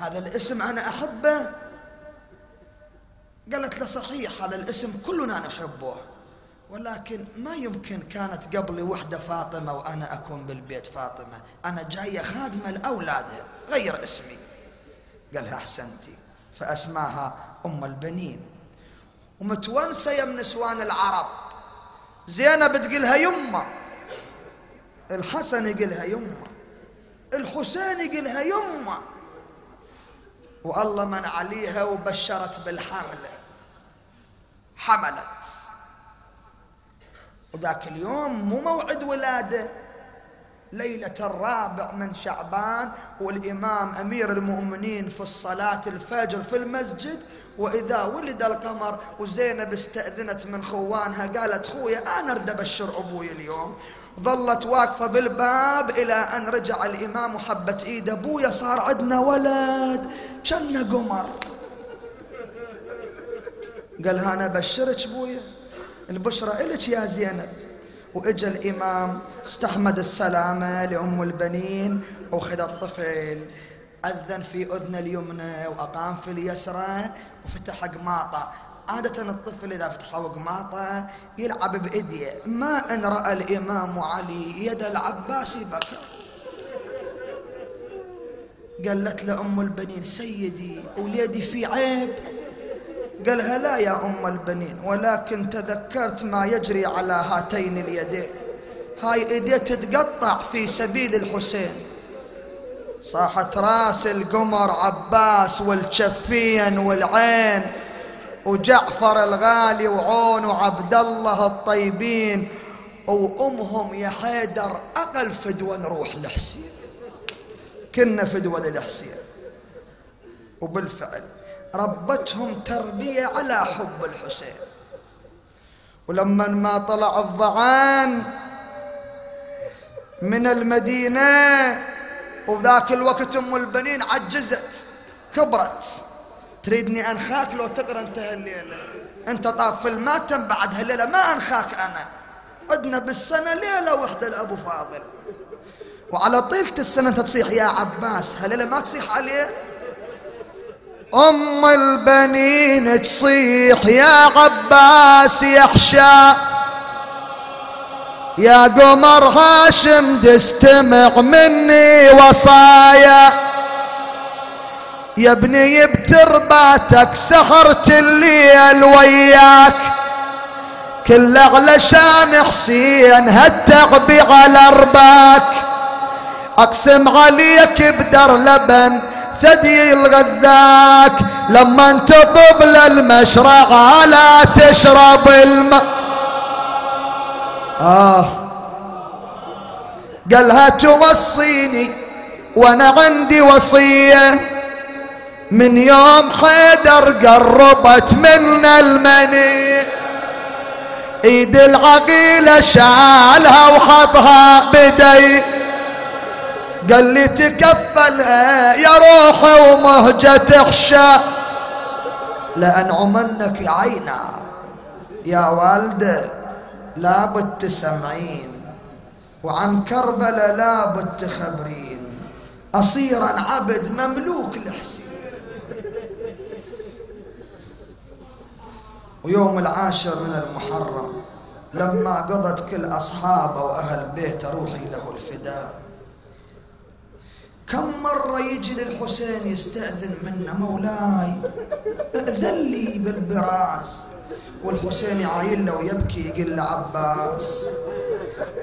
هذا الاسم انا احبه. قالت له: صحيح، هذا الاسم كلنا نحبه، ولكن ما يمكن كانت قبلي وحدة فاطمة وأنا أكون بالبيت فاطمة، أنا جاية خادمة لأولادها، غير اسمي. قالها: أحسنتي. فأسماها أم البنين، ومتونسة يم نسوان العرب، زينب تقلها يمه، الحسن يقلها يمه، الحسين يقلها يمه، والله من عليها وبشرت بالحمل، حملت. وذاك اليوم مو موعد ولاده، ليلة الرابع من شعبان، والإمام أمير المؤمنين في الصلاة الفجر في المسجد، وإذا ولد القمر. وزينب استأذنت من خوانها، قالت خويا أنا أرد أبشر أبوي اليوم. ظلت واقفة بالباب إلى أن رجع الإمام وحبت إيد أبويا، صار عندنا ولد كنا قمر. قال أنا أبشرك أبويا، البشرى إلك يا زينب. وإجا الإمام استحمد السلامة لأم البنين وخذ الطفل، أذن في أذن اليمنى وأقام في اليسرى وفتح قماطة. عادة الطفل إذا فتحه قماطة يلعب بإيديه، ما إن رأى الإمام علي يد العباس بكى. قالت له أم البنين سيدي وليدي في عيب؟ قالها لا يا أم البنين، ولكن تذكرت ما يجري على هاتين اليدين، هاي إيديه تتقطع في سبيل الحسين. صاحت راس القمر عباس والشفين والعين وجعفر الغالي وعون وعبد الله الطيبين، وأمهم يا حيدر أقل فدوة نروح لحسين، كنا فدوة للحسين. وبالفعل ربتهم تربية على حب الحسين. ولما ما طلع الضعان من المدينة، وذاك الوقت أم البنين عجزت كبرت، تريدني أنخاك لو تقرأ أنت هالليلة، أنت طاف في الماتم بعد هالليلة ما أنخاك أنا، عدنا بالسنة ليلة وحدة لأبو فاضل، وعلى طيلة السنة أنت تصيح يا عباس، هالليلة ما تصيح عليه؟ أم البنين تصيح يا عباس يحشى يا قمر هاشم تستمع مني وصايا، يا ابني بترباتك سهرت الليل وياك كله علشان حسين هالتعبي على رباك، اقسم عليك بدر لبن ثدي الغذاك، لما انتضب للمشرقة لا تشرب الماء. آه قالها توصيني وانا عندي وصية، من يوم حيدر قربت من المني ايد العقيلة شالها وحطها بدي، قال لي تكفلها يا روحي ومهجة تخشى، لأن عمنك عينا يا والدة لابد تسمعين، وعن كربلة لابد تخبرين، أصيرا عبد مملوك لحسين. ويوم العاشر من المحرم لما قضت كل أصحابه وأهل بيته روحي له الفداء، كم مرة يجي للحسين يستأذن منه مولاي ائذن لي بالبراس، والحسين يعاين له ويبكي يقول له عباس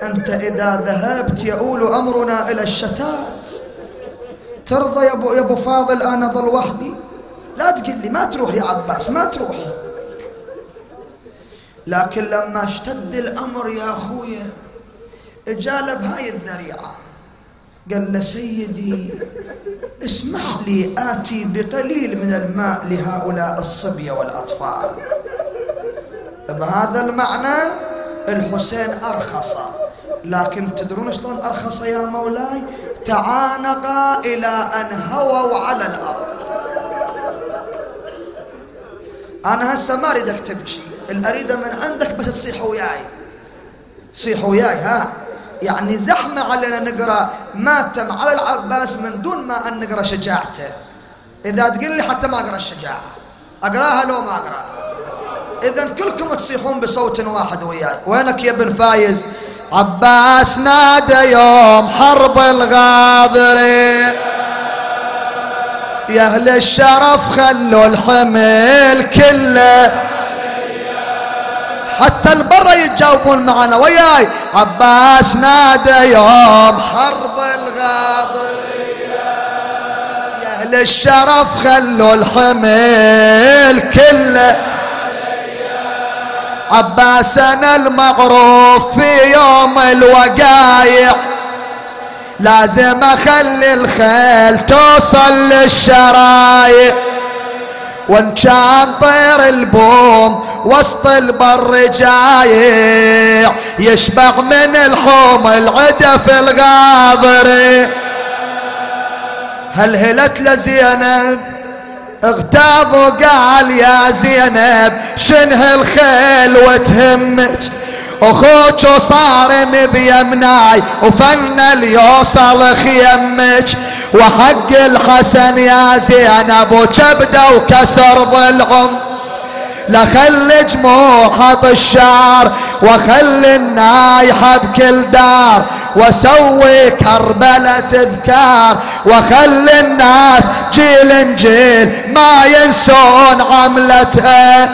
أنت إذا ذهبت يؤول أمرنا إلى الشتات، ترضى يا أبو يا أبو فاضل أنا ظل وحدي؟ لا تقل لي ما تروح يا عباس ما تروح. لكن لما اشتد الأمر يا أخويا اجال بهاي الذريعة، قال له سيدي اسمح لي آتي بقليل من الماء لهؤلاء الصبية والأطفال. بهذا المعنى الحسين أرخص، لكن تدرون شلون أرخص يا مولاي؟ تعانقا إلى أن هووا على الأرض. أنا هسه ما أريدك تبكي، الأريدة من عندك بس تصيح وياي، صيح وياي ها، يعني زحمة علينا نقرأ ماتم على العباس من دون ما أن نقرأ شجاعته. إذا تقول لي حتى ما أقرأ الشجاعة أقرأها لو ما أقرأها، إذا كلكم تصيحون بصوت واحد وياي. وينك يا ابن فايز؟ عباس نادى يوم حرب الغاضرين يا أهل الشرف خلوا الحمل كله، حتى البرة يتجاوبون معنا وياي. عباس نادى يوم حرب الغاضرية يا أهل الشرف خلوا الحمل كله. عباس أنا المغروف في يوم الوقايع لازم أخلي الخيل توصل للشرايع، وإن كان طير البوم وسط البر جايع يشبع من الحوم العدى في الغاضري. هلهلت لزينب اغتاظ وقال يا زينب شنه الخيل وتهمك، اخوك وصارم بيمناي وفنا اليوصل خيمك، وحق الحسن يا زينب وكبده وكسر ضلعم، لا خلي جموع الشعر وخلي النايحه بكل دار، وسوي كربله تذكار وخلي الناس جيل جيل ما ينسون عملتها.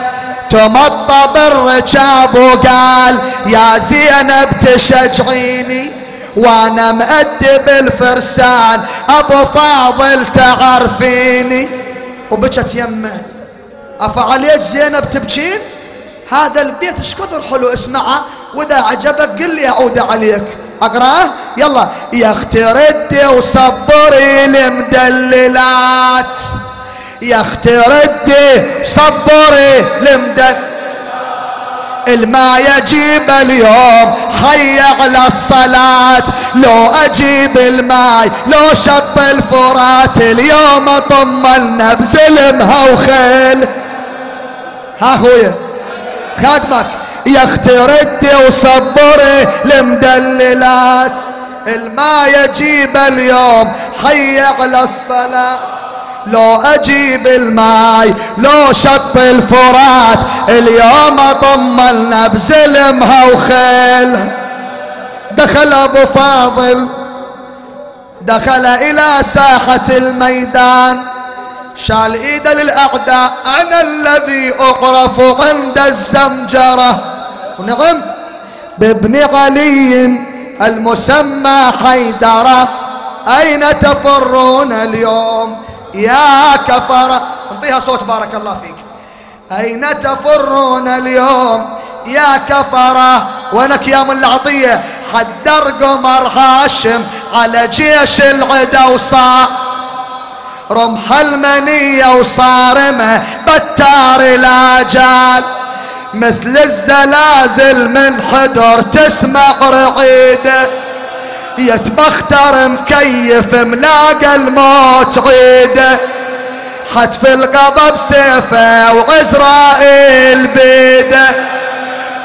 تمطى بالركاب وقال يا زينب تشجعيني وانا مأدي بالفرسان ابو فاضل تعرفيني، وبكت يمه. افعليك زينب تبكين؟ هذا البيت ايش كثر حلو، اسمعه واذا عجبك قل لي اعود عليك. اقراه يلا. يا اختي ردي وصبري المدللات، يا اختي ردي صبري لمدك، الما يجيب اليوم حي على الصلاة، لو اجيب الماي لو شط الفرات، اليوم اطملنا بزلمها وخيل. ها خويا خادمك. يا اختي ردي وصبري لمدللات، الما يجيب اليوم حي على الصلاة، لو اجيب الماي لو شط الفرات، اليوم اطملنا بزلمها وخيل. دخل ابو فاضل دخل الى ساحة الميدان، شال ايده للاعداء، انا الذي اعرف عند الزمجرة، ونعم بابن علي المسمى حيدرة، اين تفرون اليوم يا كفرة؟ انطيها صوت بارك الله فيك. أين تفرون اليوم يا كفرة وينك يا من العطية؟ حدر قمر هاشم على جيش العدا وصار رمح المنية وصارمة بتار الآجال، مثل الزلازل من حدر تسمع رعيده، يتبختر مكيف ملاقى الموت عيده، حتف الغضب سيفه وعزرائيل بيده،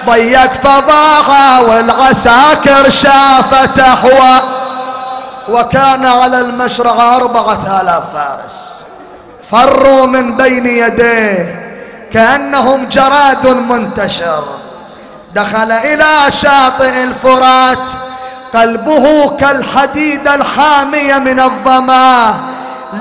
ضيق فضاها والعساكر شافت احوى، وكان على المشرع أربعة آلاف فارس فروا من بين يديه كأنهم جراد منتشر. دخل إلى شاطئ الفرات قلبه كالحديد الحامية من الظما،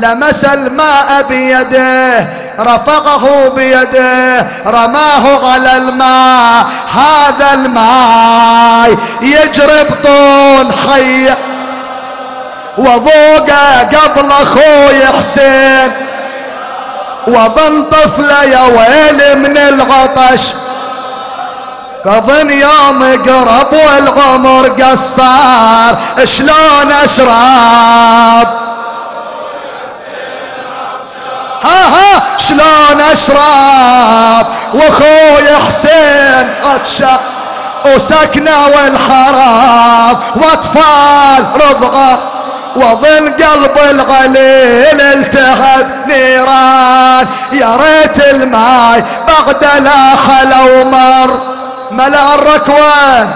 لمس الماء بيده رفقه بيده رماه على الماء، هذا الماء يجري بطون حي وضوقه قبل اخوي حسين، وظن طفله يا ويل من العطش، فظن يوم قرب والعمر قصار، شلون اشرب ها ها شلون اشرب واخوي حسين عطشان، وسكنه والحرام واطفال رضعه، وظل قلب الغليل التهب نيران، يا ريت الماي بعد لا حلو مر، ملأ الركوة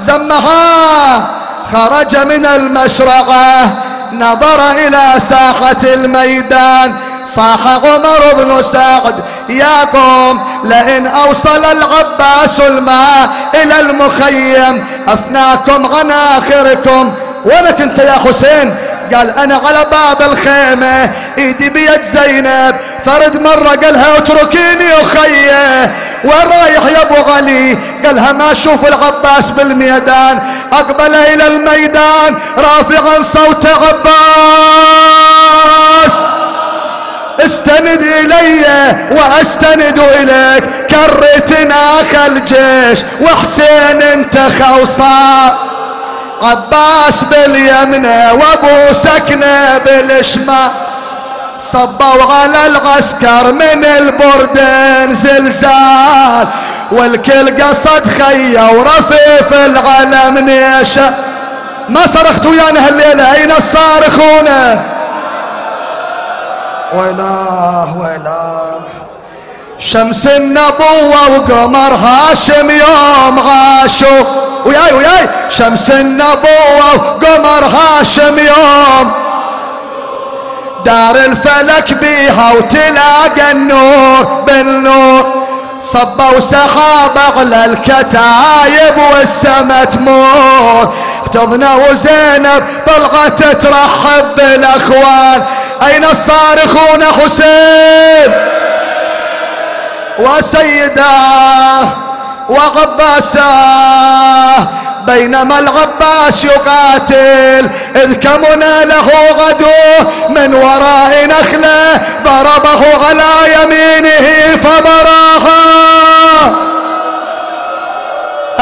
زمها. خرج من المشرقة نظر إلى ساحة الميدان، صاح عمر بن سعد يا قوم لئن أوصل العباس الماء إلى المخيم أفناكم عن آخركم. وينك أنت يا حسين؟ قال أنا على باب الخيمة إيدي بيد زينب، فرد مرة قالها اتركيني أخيه، وين رايح يا ابو علي؟ قالها ما اشوف العباس بالميدان. اقبل الى الميدان رافعا صوت عباس استند الي واستند اليك، كرتناك الجيش وحسين انت خوصا. عباس باليمنى وابو سكنه بالشمال، صبوا على العسكر من البردين زلزال، والكل قصد خيه ورفيف العلم نيشه. ما صرختوا ويانا هالليله؟ اين الصارخون؟ ويلاه ويلاه. شمس النبوه وقمر هاشم يوم عاشوا، وياي وياي شمس النبوه وقمر هاشم يوم، دار الفلك بيها وتلاقى النور بالنور، صبوا سحاب على الكتايب والسما تمور، احتضنا وزينب طلعت ترحب بالاخوان. اين الصارخون؟ حسين وسيداه وعباساه. بينما العباس يقاتل اذ كمنا له غدوه، من وراء نخله ضربه على يمينه فبراها.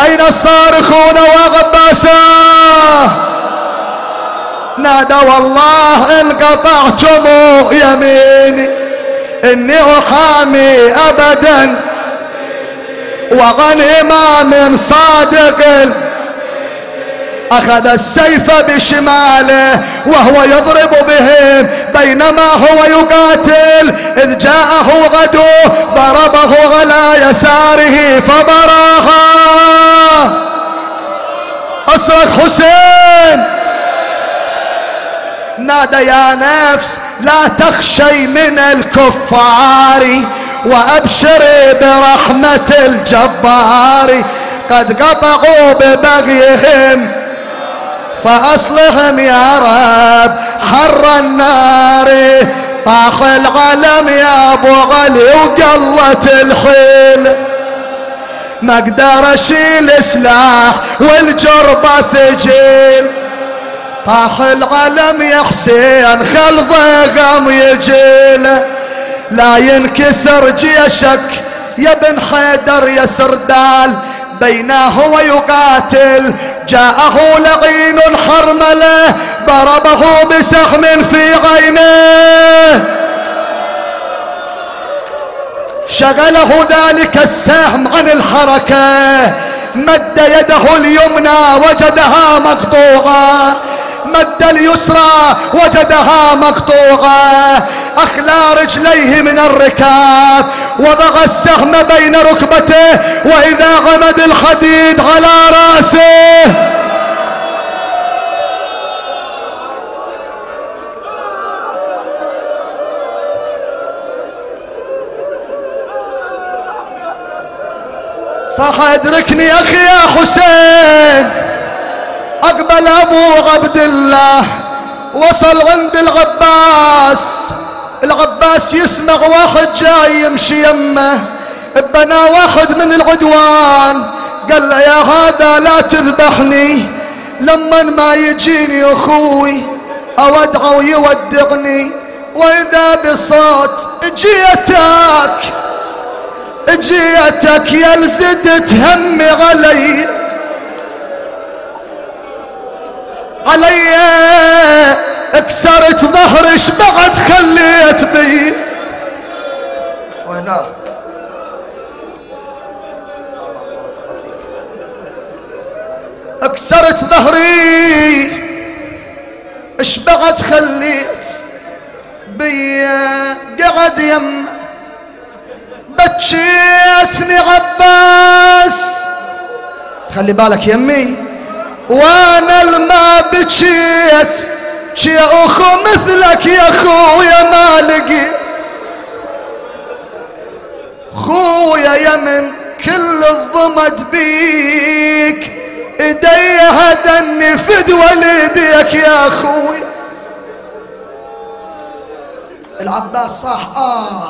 اين الصارخون وعباساه؟ نادى والله ان قطعتم يميني اني احامي ابدا، وعن امام صادق أخذ السيف بشماله وهو يضرب بهم بينما هو يقاتل، إذ جاءه غدو ضربه على يساره فبراها. أصرخ حسين، نادى يا نفس لا تخشي من الكفار وأبشري برحمة الجبار، قد قطعوا ببغيهم فأصلهم يا رب حر النار، طاح العلم يا أبو علي وقلت الحيل، ما اقدر أشيل سلاح والجربة ثجيل، طاح العلم يا حسين خل ضيقم يجيل، لا ينكسر جيشك يا بن حيدر يا سردال. بين هو يقاتل جاءه لعين حرمله ضربه بسهم في عينه، شغله ذلك السهم عن الحركة، مد يده اليمنى وجدها مقطوعة، مد اليسرى وجدها مقطوعة، أخلى رجليه من الركاب، وضع السهم بين ركبته، وإذا غمد الحديد على رأسه. صح ادركني أخي يا حسين. أقبل أبو عبد الله وصل عند العباس، العباس يسمع واحد جاي يمشي يمه، ابنا واحد من العدوان، قال له يا هذا لا تذبحني، لما ما يجيني اخوي اودعه ويودعني، واذا بصوت اجيتك اجيتك يا لزدت همي علي علي اكسرت ظهري شبعت خليت بي. ويناه اكسرت ظهري شبعت خليت بي، قعد يم بكيتني عباس، خلي بالك يمي وانا الما بكيت يا اخو مثلك يا اخويا ما لقيت، خويا يا من كل الضمد بيك، ايدي هدني فدوى ليديك يا اخوي. العباس صاح آه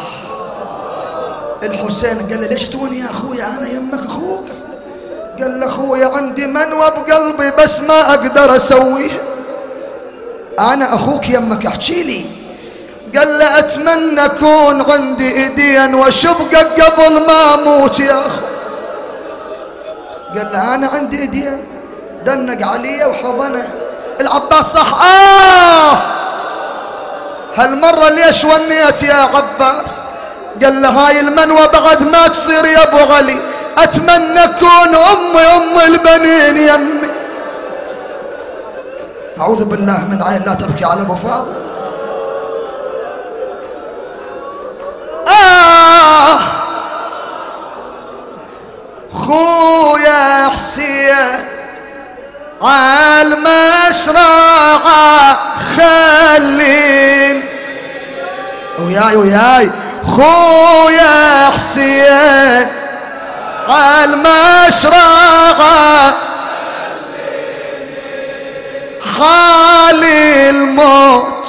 الحسين قال له ليش توني يا اخوي انا يمك اخوك؟ قال له اخوي عندي منوى بقلبي بس ما اقدر اسويه. انا اخوك يمك احكي لي. قال له اتمنى اكون عندي ايدين واشبقك قبل ما اموت يا اخو. قال له انا عندي ايدين. دنق عليه وحضنه. العباس صح آه هالمرة ليش ونيت يا عباس؟ قال له هاي المنوى بعد ما تصير يا ابو علي، اتمنى اكون امي ام البنين يمي. اعوذ بالله من عين لا تبكي على ابو فاضل. آه خويا حسين عالمشرعة خلين وياي وياي خويا حسين عالمشرعة حال الموت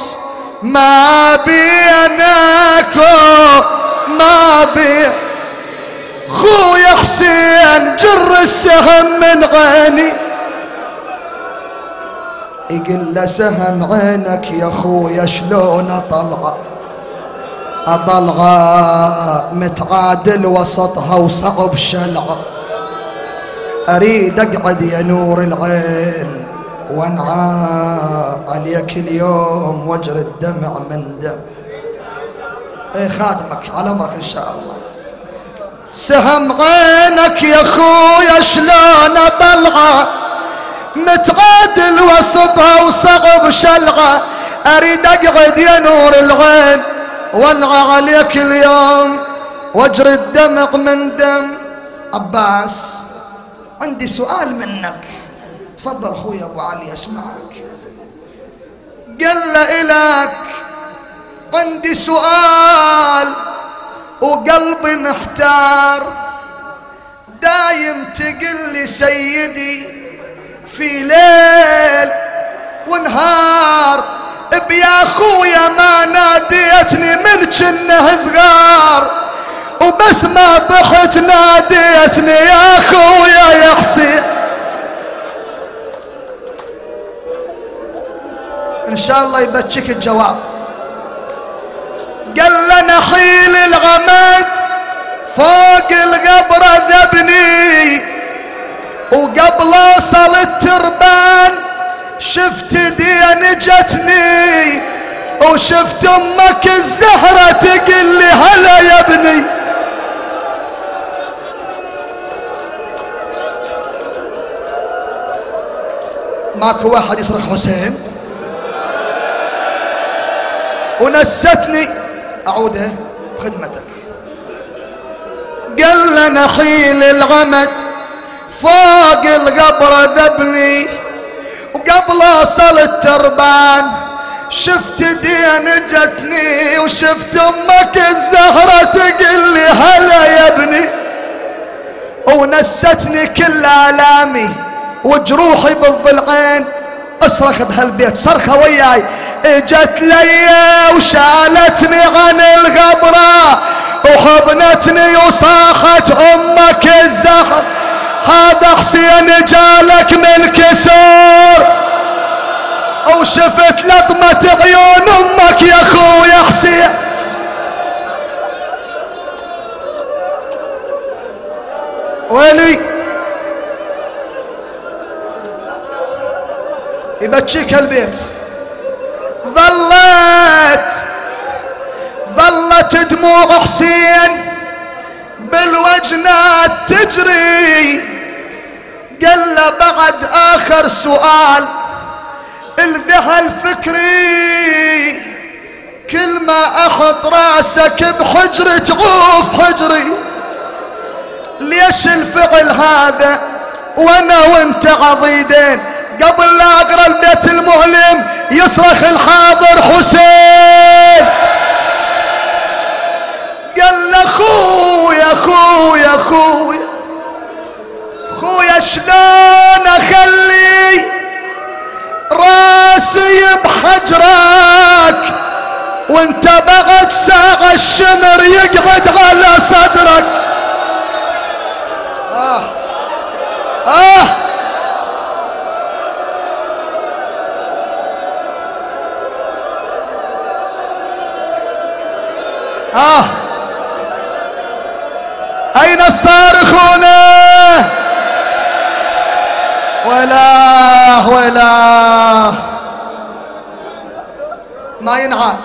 ما بيناكم ما بين خويا حسين جر السهم من عيني. يقول له سهم عينك يا خويا شلون اطلعه؟ اطلعه متعادل وسطها وصعب شلعه. اريد اقعد يا نور العين وانعى عليك اليوم واجري الدمع من دم. اي خادمك على امرك ان شاء الله. سهم عينك يا خويا شلون اطلعه؟ متعادل وسطها وصعب شلعه. اريد اقعد يا نور العين وانعى عليك اليوم واجري الدمع من دم. عباس عندي سؤال منك. تفضل اخوي ابو علي اسمعك. قال له الك عندي سؤال وقلبي محتار. دايم تقل لي سيدي في ليل ونهار بيا خويا ما ناديتني من جنه صغار وبس ما طحت ناديتني يا خويا يا حسين. ان شاء الله يبتشك الجواب. قال له نحيل الغمد فوق القبره ذبني وقبل اوصل التربان شفت دين جتني وشفت امك الزهره تقل لي هلا يا ابني. ماكو واحد يصرخ حسين ونستني اعود بخدمتك. قال له نحيل الغمد فوق القبر ذبني وقبل اوصل التربان شفت دين جتني وشفت امك الزهره تقل لي هلا يا ابني ونستني كل الامي وجروحي بالضلعين. اصرخ بهالبيت صرخه وياي. اجت لي وشالتني عن القبره وحضنتني وصاخت امك الزهره هذا حسين جالك من كسور وشفت لطمة عيون امك يا خويا حسين. ويلي يبكيك هالبيت. ظلت ظلت دموع حسين بالوجنات تجري. قال له بعد اخر سؤال الذهل فكري كل ما احط راسك بحجري تعوف حجري. ليش الفعل هذا وانا وانت عضيدين؟ قبل لا اقرا البيت المؤلم يصرخ الحاضر حسين. قال له خويا خويا خويا خويا شلون اخلي راسي بحجرك وانت بعد ساعة الشمر يقعد على صدرك. آه أين الصارخون؟ ولا ولا ما ينعاد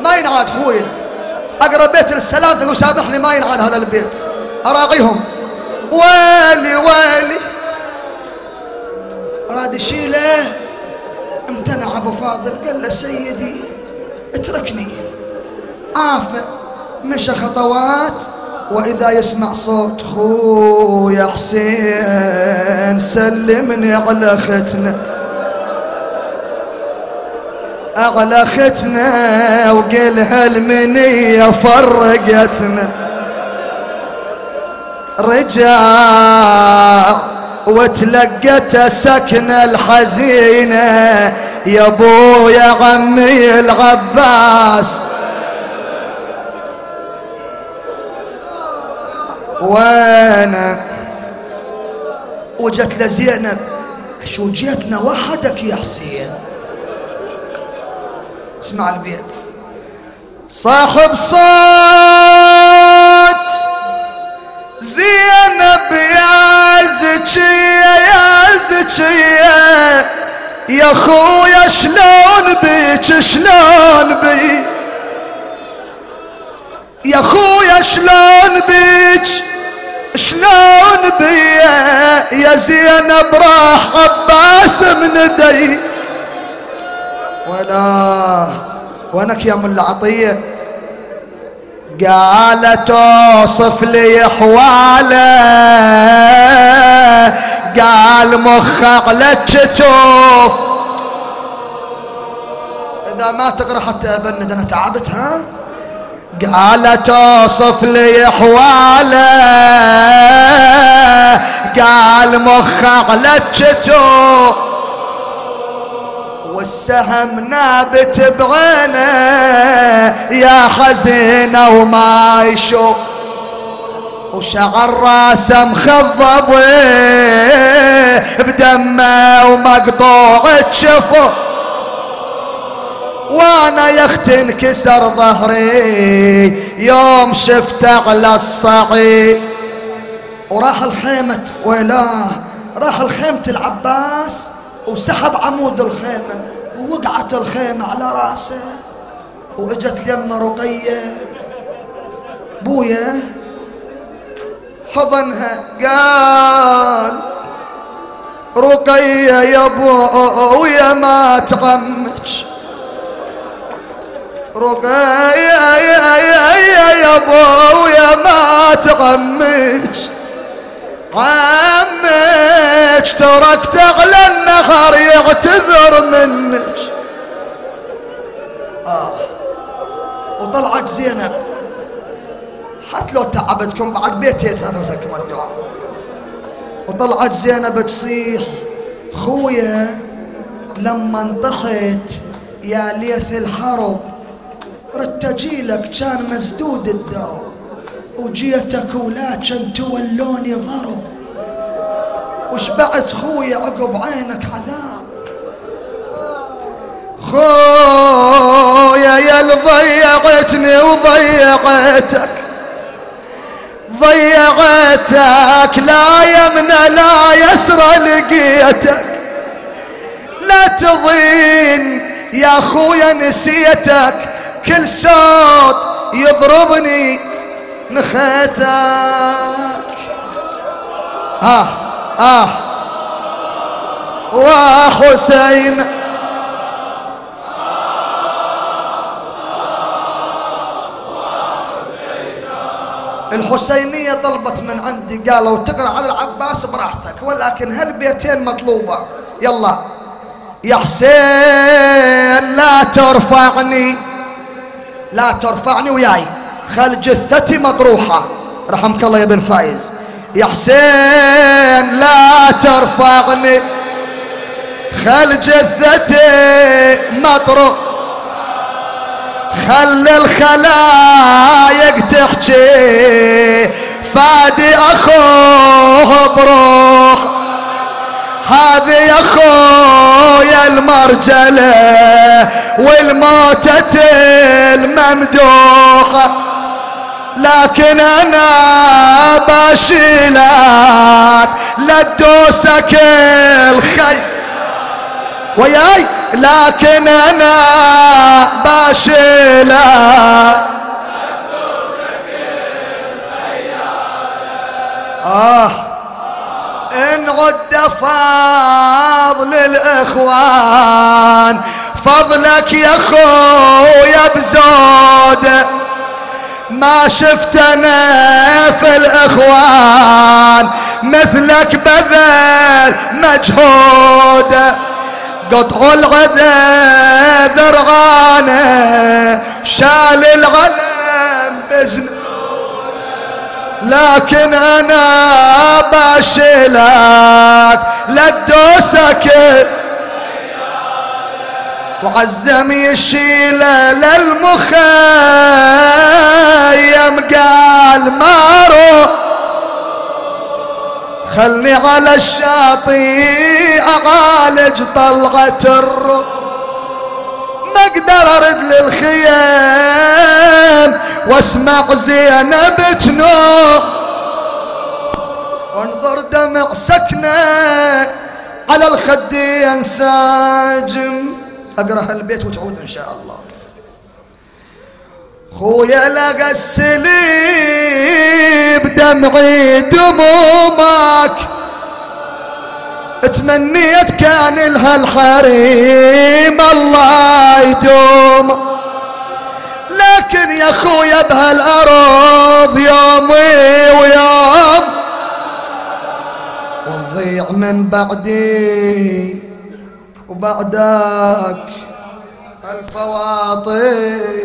ما ينعاد خويا. أقرب بيت للسلام تقول سامحني ما ينعاد هذا البيت. أراقيهم ويلي ويلي أراد يشيله امتنع أبو فاضل قال له سيدي اتركني. عافى مشى خطوات وإذا يسمع صوت خويا حسين سلمني على ختنا على ختنا وقل هالمنية فرقتنا. رجع وتلقته سكنة الحزينة يا ابويا عمي العباس. وانا وجت لزينب شو جيتنا وحدك يا حسين؟ اسمع البيت صاحب صوت زينب يا زكية يا زكية يا خويا شلون بيك شلون بيك يا خويا شلون بيك شلون بيا يا زينب راح عباس من ايدي. ولا وينك يا ملا عطيه؟ قالت اوصف لي حواله قال مخ على تشوف. اذا ما تقرا حتى ابند انا تعبت ها. قالت اوصف لي حواله قال مخ على تشوف والسهم نابت بعينه يا حزينه وما يشوف وشعر راسه مخضب بدمه ومقطوع تشوفه. وانا يا اختي انكسر ظهري يوم شفته على الصعيد. وراح الخيمة ويلاه راح الخيمة العباس وسحب عمود الخيمة ووقعت الخيمة على راسه. واجت يمه رقية بويا حضنها قال رقية يا بويا ما تعمج رقية يا يا يا يا بويا ما تغمج عمج تركت على النهر يعتذر منك. آه وطلعت زينب حتى لو تعبتكم بعد بيتين ثلاثة مسكم الدعاء. وطلعت زينب تصيح خويا لما انطحت يا ليث الحرب رتجيلك كان مسدود الدرب وجيتك ولا كان تولوني ضرب وشبعت خويا عقب عينك عذاب. خويا يا اللي ضيعتني وضيعتك ضيعتك لا يمنى لا يسرى لقيتك لا تضين يا خويا نسيتك كل صوت يضربني نخيتك. آه آه وحسين الحسينية طلبت من عندي قالوا تقرأ على العباس براحتك ولكن هالبيتين مطلوبة. يلا يا حسين لا ترفعني لا ترفعني وياي خل جثتي مطروحة. رحمك الله يا بن فايز. يا حسين لا ترفعني خل جثتي مطروحة خل الخلايق تحجي فادي اخوه بروح. هذه يا خويا المرجله والموتة الممدوحة، لكن انا بشيلك لا تدوسك الخيل وياي، لكن انا بشيلك آه. إن عد فضل الإخوان فضلك يا خويا بزود، ما شفت أنا في الإخوان مثلك بذل مجهود، قطع العذى ذرعانه شال العلم بزن، لكن انا بشيلك لا تدوسك، وعزم يشيله للمخيم قال مارو، خلني على الشاطئ اعالج طلعة الروح، ما اقدر ارد للخيام واسمع زينب تنوح، وانظر دمع سكنه على الخد ينساجم. اقرا هالبيت وتعود ان شاء الله. خويا لقى السليب دمعي دمومك، تمنيت كان لها الحريم الله يدوم، لكن يا خويا بهالارض يومي ويوم والضيع من بعدي وبعدك الفواطن.